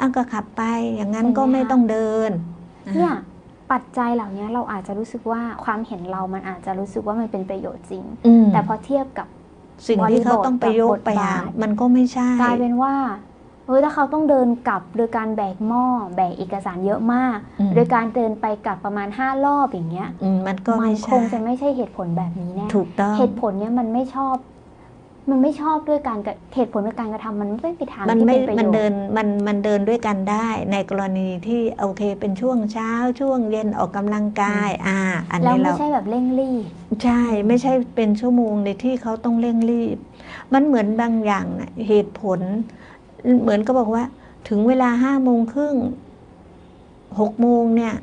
อังก็ขับไปอย่างนั้นก็ไม่ต้องเดินเนี่ยปัจจัยเหล่านี้เราอาจจะรู้สึกว่าความเห็นเรามันอาจจะรู้สึกว่ามันเป็นประโยชน์จริงแต่พอเทียบกับสิ่งที่เขาต้องไปโยกไปมันก็ไม่ใช่กลายเป็นว่าถ้าเขาต้องเดินกลับโดยการแบกหม้อแบกเอกสารเยอะมากโดยการเดินไปกลับประมาณ5รอบอย่างเงี้ยมันก็คงจะไม่ใช่เหตุผลแบบนี้แน่เหตุผลเนี้ยมันไม่ชอบด้วยการเหตุผลด้วยการกระทำมันไม่ไปทางที่เป็นประโยชน์มันเดินด้วยกันได้ในกรณีที่โอเคเป็นช่วงเช้าช่วงเย็นออกกำลังกายอันนี้เราไม่ใช่แบบเร่งรีบใช่ไม่ใช่เป็นชั่วโมงในที่เขาต้องเร่งรีบมันเหมือนบางอย่างเหตุผลเหมือนก็บอกว่าถึงเวลา5 โมงครึ่ง6 โมงเนี่ย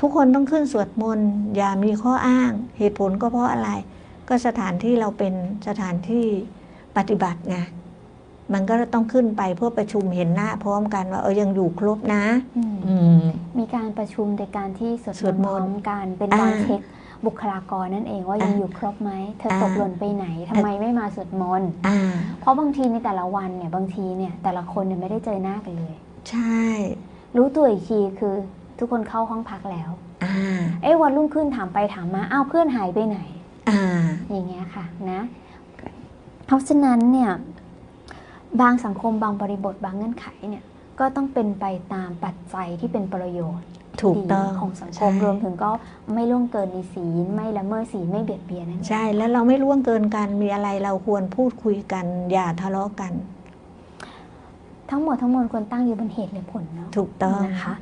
ทุกคนต้องขึ้นสวดมนต์อย่ามีข้ออ้างเหตุผลก็เพราะอะไรก็สถานที่เราเป็นสถานที่ปฏิบัติไงมันก็ต้องขึ้นไปเพื่อประชุมเห็นหน้าพร้อมกันว่ายังอยู่ครบนะมีการประชุมในการที่สวดมนต์การเป็นการเช็คบุคลากรนั่นเองว่ายังอยู่ครบไหมเธอตกหล่นไปไหนทำไมไม่มาสวดมนต์เพราะบางทีในแต่ละวันเนี่ยบางทีเนี่ยแต่ละคนเนี่ยไม่ได้เจอหน้ากันเลยใช่รู้ตัวอีกทีคือทุกคนเข้าห้องพักแล้ววันรุ่งขึ้นถามไปถามมาอ้าวเพื่อนหายไปไหนอย่างเงี้ยค่ะนะเพราะฉะนั้นเนี่ยบางสังคมบางบริบทบางเงื่อนไขเนี่ยก็ต้องเป็นไปตามปัจจัยที่เป็นประโยชน์ถูกต้องของสังคมรวมถึงก็ไม่ล่วงเกินในศีลไม่ละเมิดศีลไม่เบียดเบียนนั่นใช่แล้วเราไม่ล่วงเกินกันมีอะไรเราควรพูดคุยกันอย่าทะเลาะกันทั้งหมดทั้งมวลควรตั้งอยู่บนเหตุและผลเนาะถูกต้องนะคะ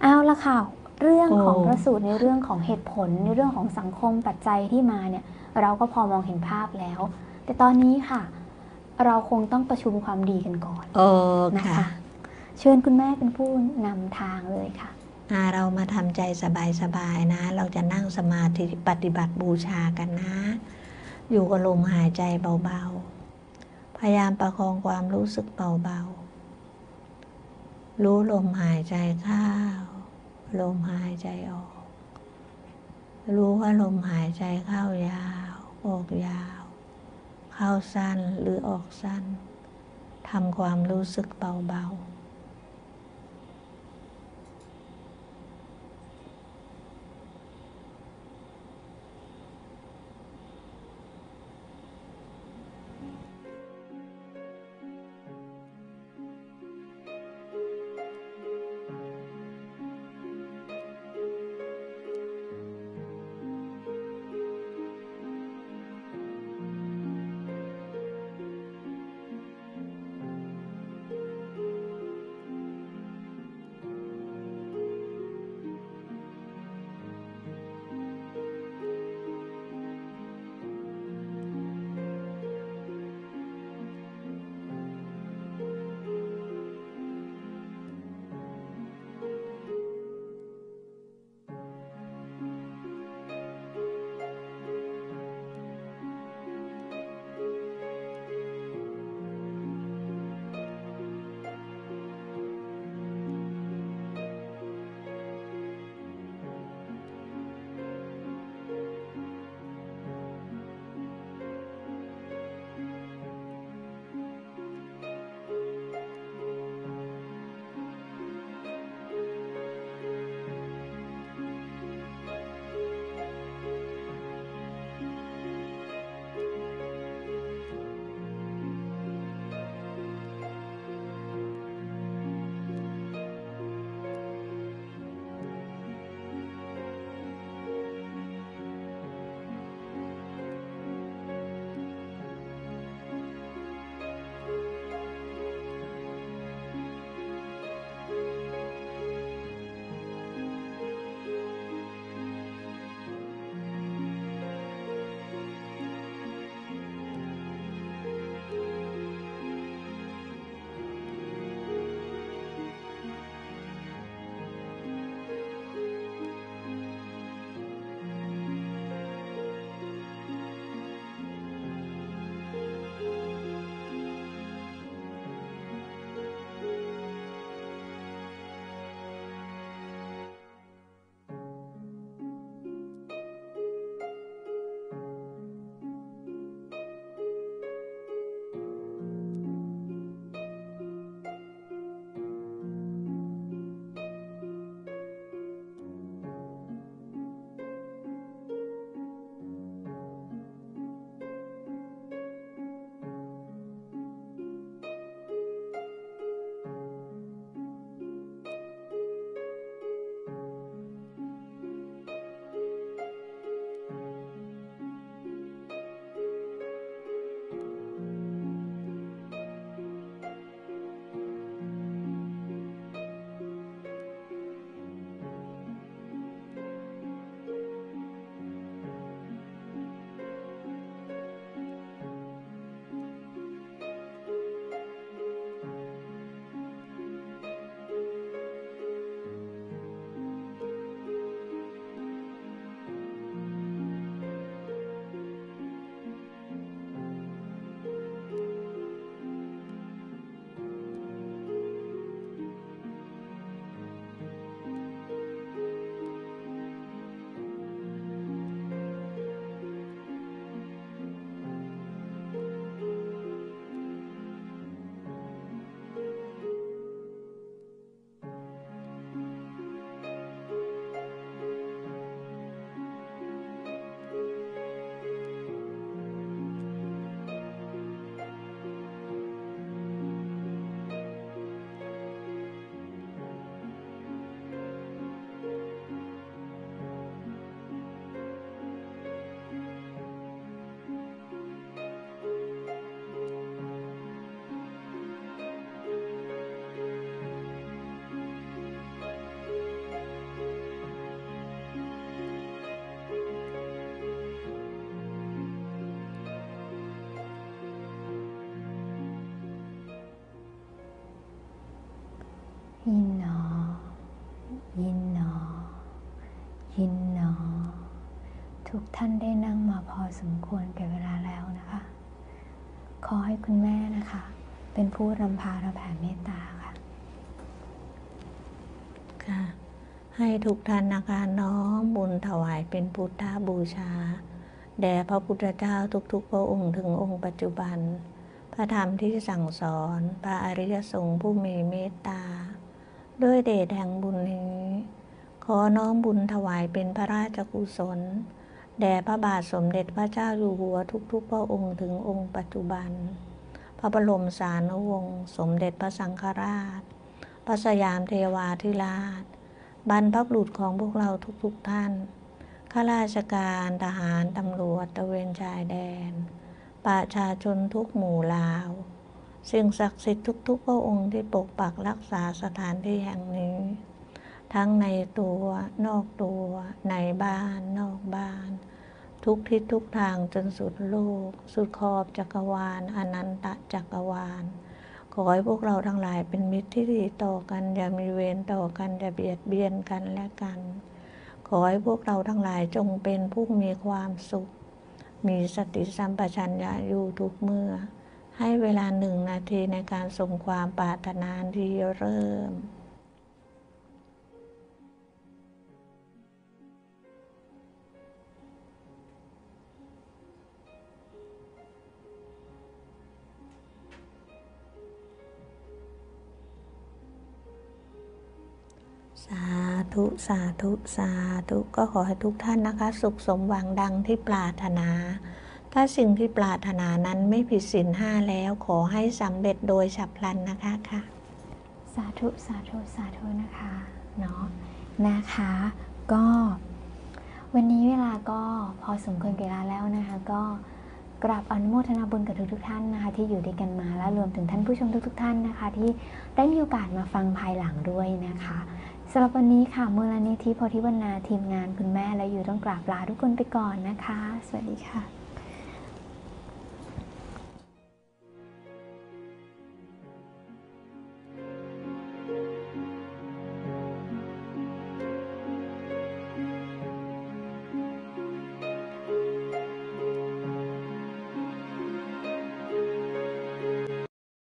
เอาละค่ะเรื่องของพระสูตรในเรื่องของเหตุผลในเรื่องของสังคมปัจจัยที่มาเนี่ยเราก็พอมองเห็นภาพแล้วแต่ตอนนี้ค่ะเราคงต้องประชุมความดีกันก่อนนะคะเชิญคุณแม่เป็นผู้นำทางเลยค่ะเรามาทำใจสบายๆนะเราจะนั่งสมาธิปฏิบัติบูชากันนะอยู่กับลมหายใจเบาๆพยายามประคองความรู้สึกเบาๆรู้ลมหายใจเข้าลมหายใจออกรู้ว่าลมหายใจเข้ายาวออกยาวเข้าสั้นหรือออกสั้นทำความรู้สึกเบาๆ ยินหนอยินหนอยินหนอทุกท่านได้นั่งมาพอสมควรแก่เวลาแล้วนะคะขอให้คุณแม่นะคะเป็นผู้รำพาและแผ่เมตตาค่ะค่ะให้ทุกท่านนะคะน้อมบุญถวายเป็นพุทธบูชาแด่พระพุทธเจ้าทุกๆพระองค์ถึงองค์ปัจจุบันพระธรรมที่สั่งสอนพระอริยสงฆ์ผู้มีเมตตาด้วยเดชแห่งบุญนี้ขอน้อมบุญถวายเป็นพระราชกุศลแด่พระบาทสมเด็จพระเจ้าอยู่หัวทุกๆพระองค์ถึงองค์ปัจจุบันพระบรมสานุวงศ์สมเด็จพระสังฆราชพระสยามเทวาธิราชบรรพบุรุษของพวกเราทุกๆท่านข้าราชการทหารตำรวจตระเวนชายแดนประชาชนทุกหมู่เหล่าสิ่งศักดิ์สิทธิ์ทุกๆพระองค์ที่ปกปักรักษาสถานที่แห่งนี้ทั้งในตัวนอกตัวในบ้านนอกบ้านทุกทิศทุกทางจนสุดโลกสุดขอบจักรวาลอนันตจักรวาลขอให้พวกเราทั้งหลายเป็นมิตรที่ดีต่อกันอย่ามีเวรต่อกันอย่าเบียดเบียนกันและกันขอให้พวกเราทั้งหลายจงเป็นผู้มีความสุขมีสติสัมปชัญญะอยู่ทุกเมื่อให้เวลา1 นาทีในการส่งความปรารถนาดีเริ่มสาธุสาธุสาธุก็ขอให้ทุกท่านนะคะสุขสมหวังดังที่ปรารถนาถ้าสิ่งที่ปรารถนานั้นไม่ผิดศีล 5แล้วขอให้สำเร็จโดยฉับพลันนะคะค่ะสาธุสาธุสาธุนะคะเนาะนะคะก็วันนี้เวลาก็พอสมควรเวลาแล้วนะคะก็กราบอนุโมทนาบุญกับทุกๆท่านนะคะที่อยู่ด้วยกันมาและรวมถึงท่านผู้ชมทุกๆท่านนะคะที่ได้มีโอกาสมาฟังภายหลังด้วยนะคะสำหรับวันนี้ค่ะมูลนิธิโพธิวรรณาทีมงานคุณแม่และอยู่ต้องกราบลาทุกคนไปก่อนนะคะสวัสดีค่ะ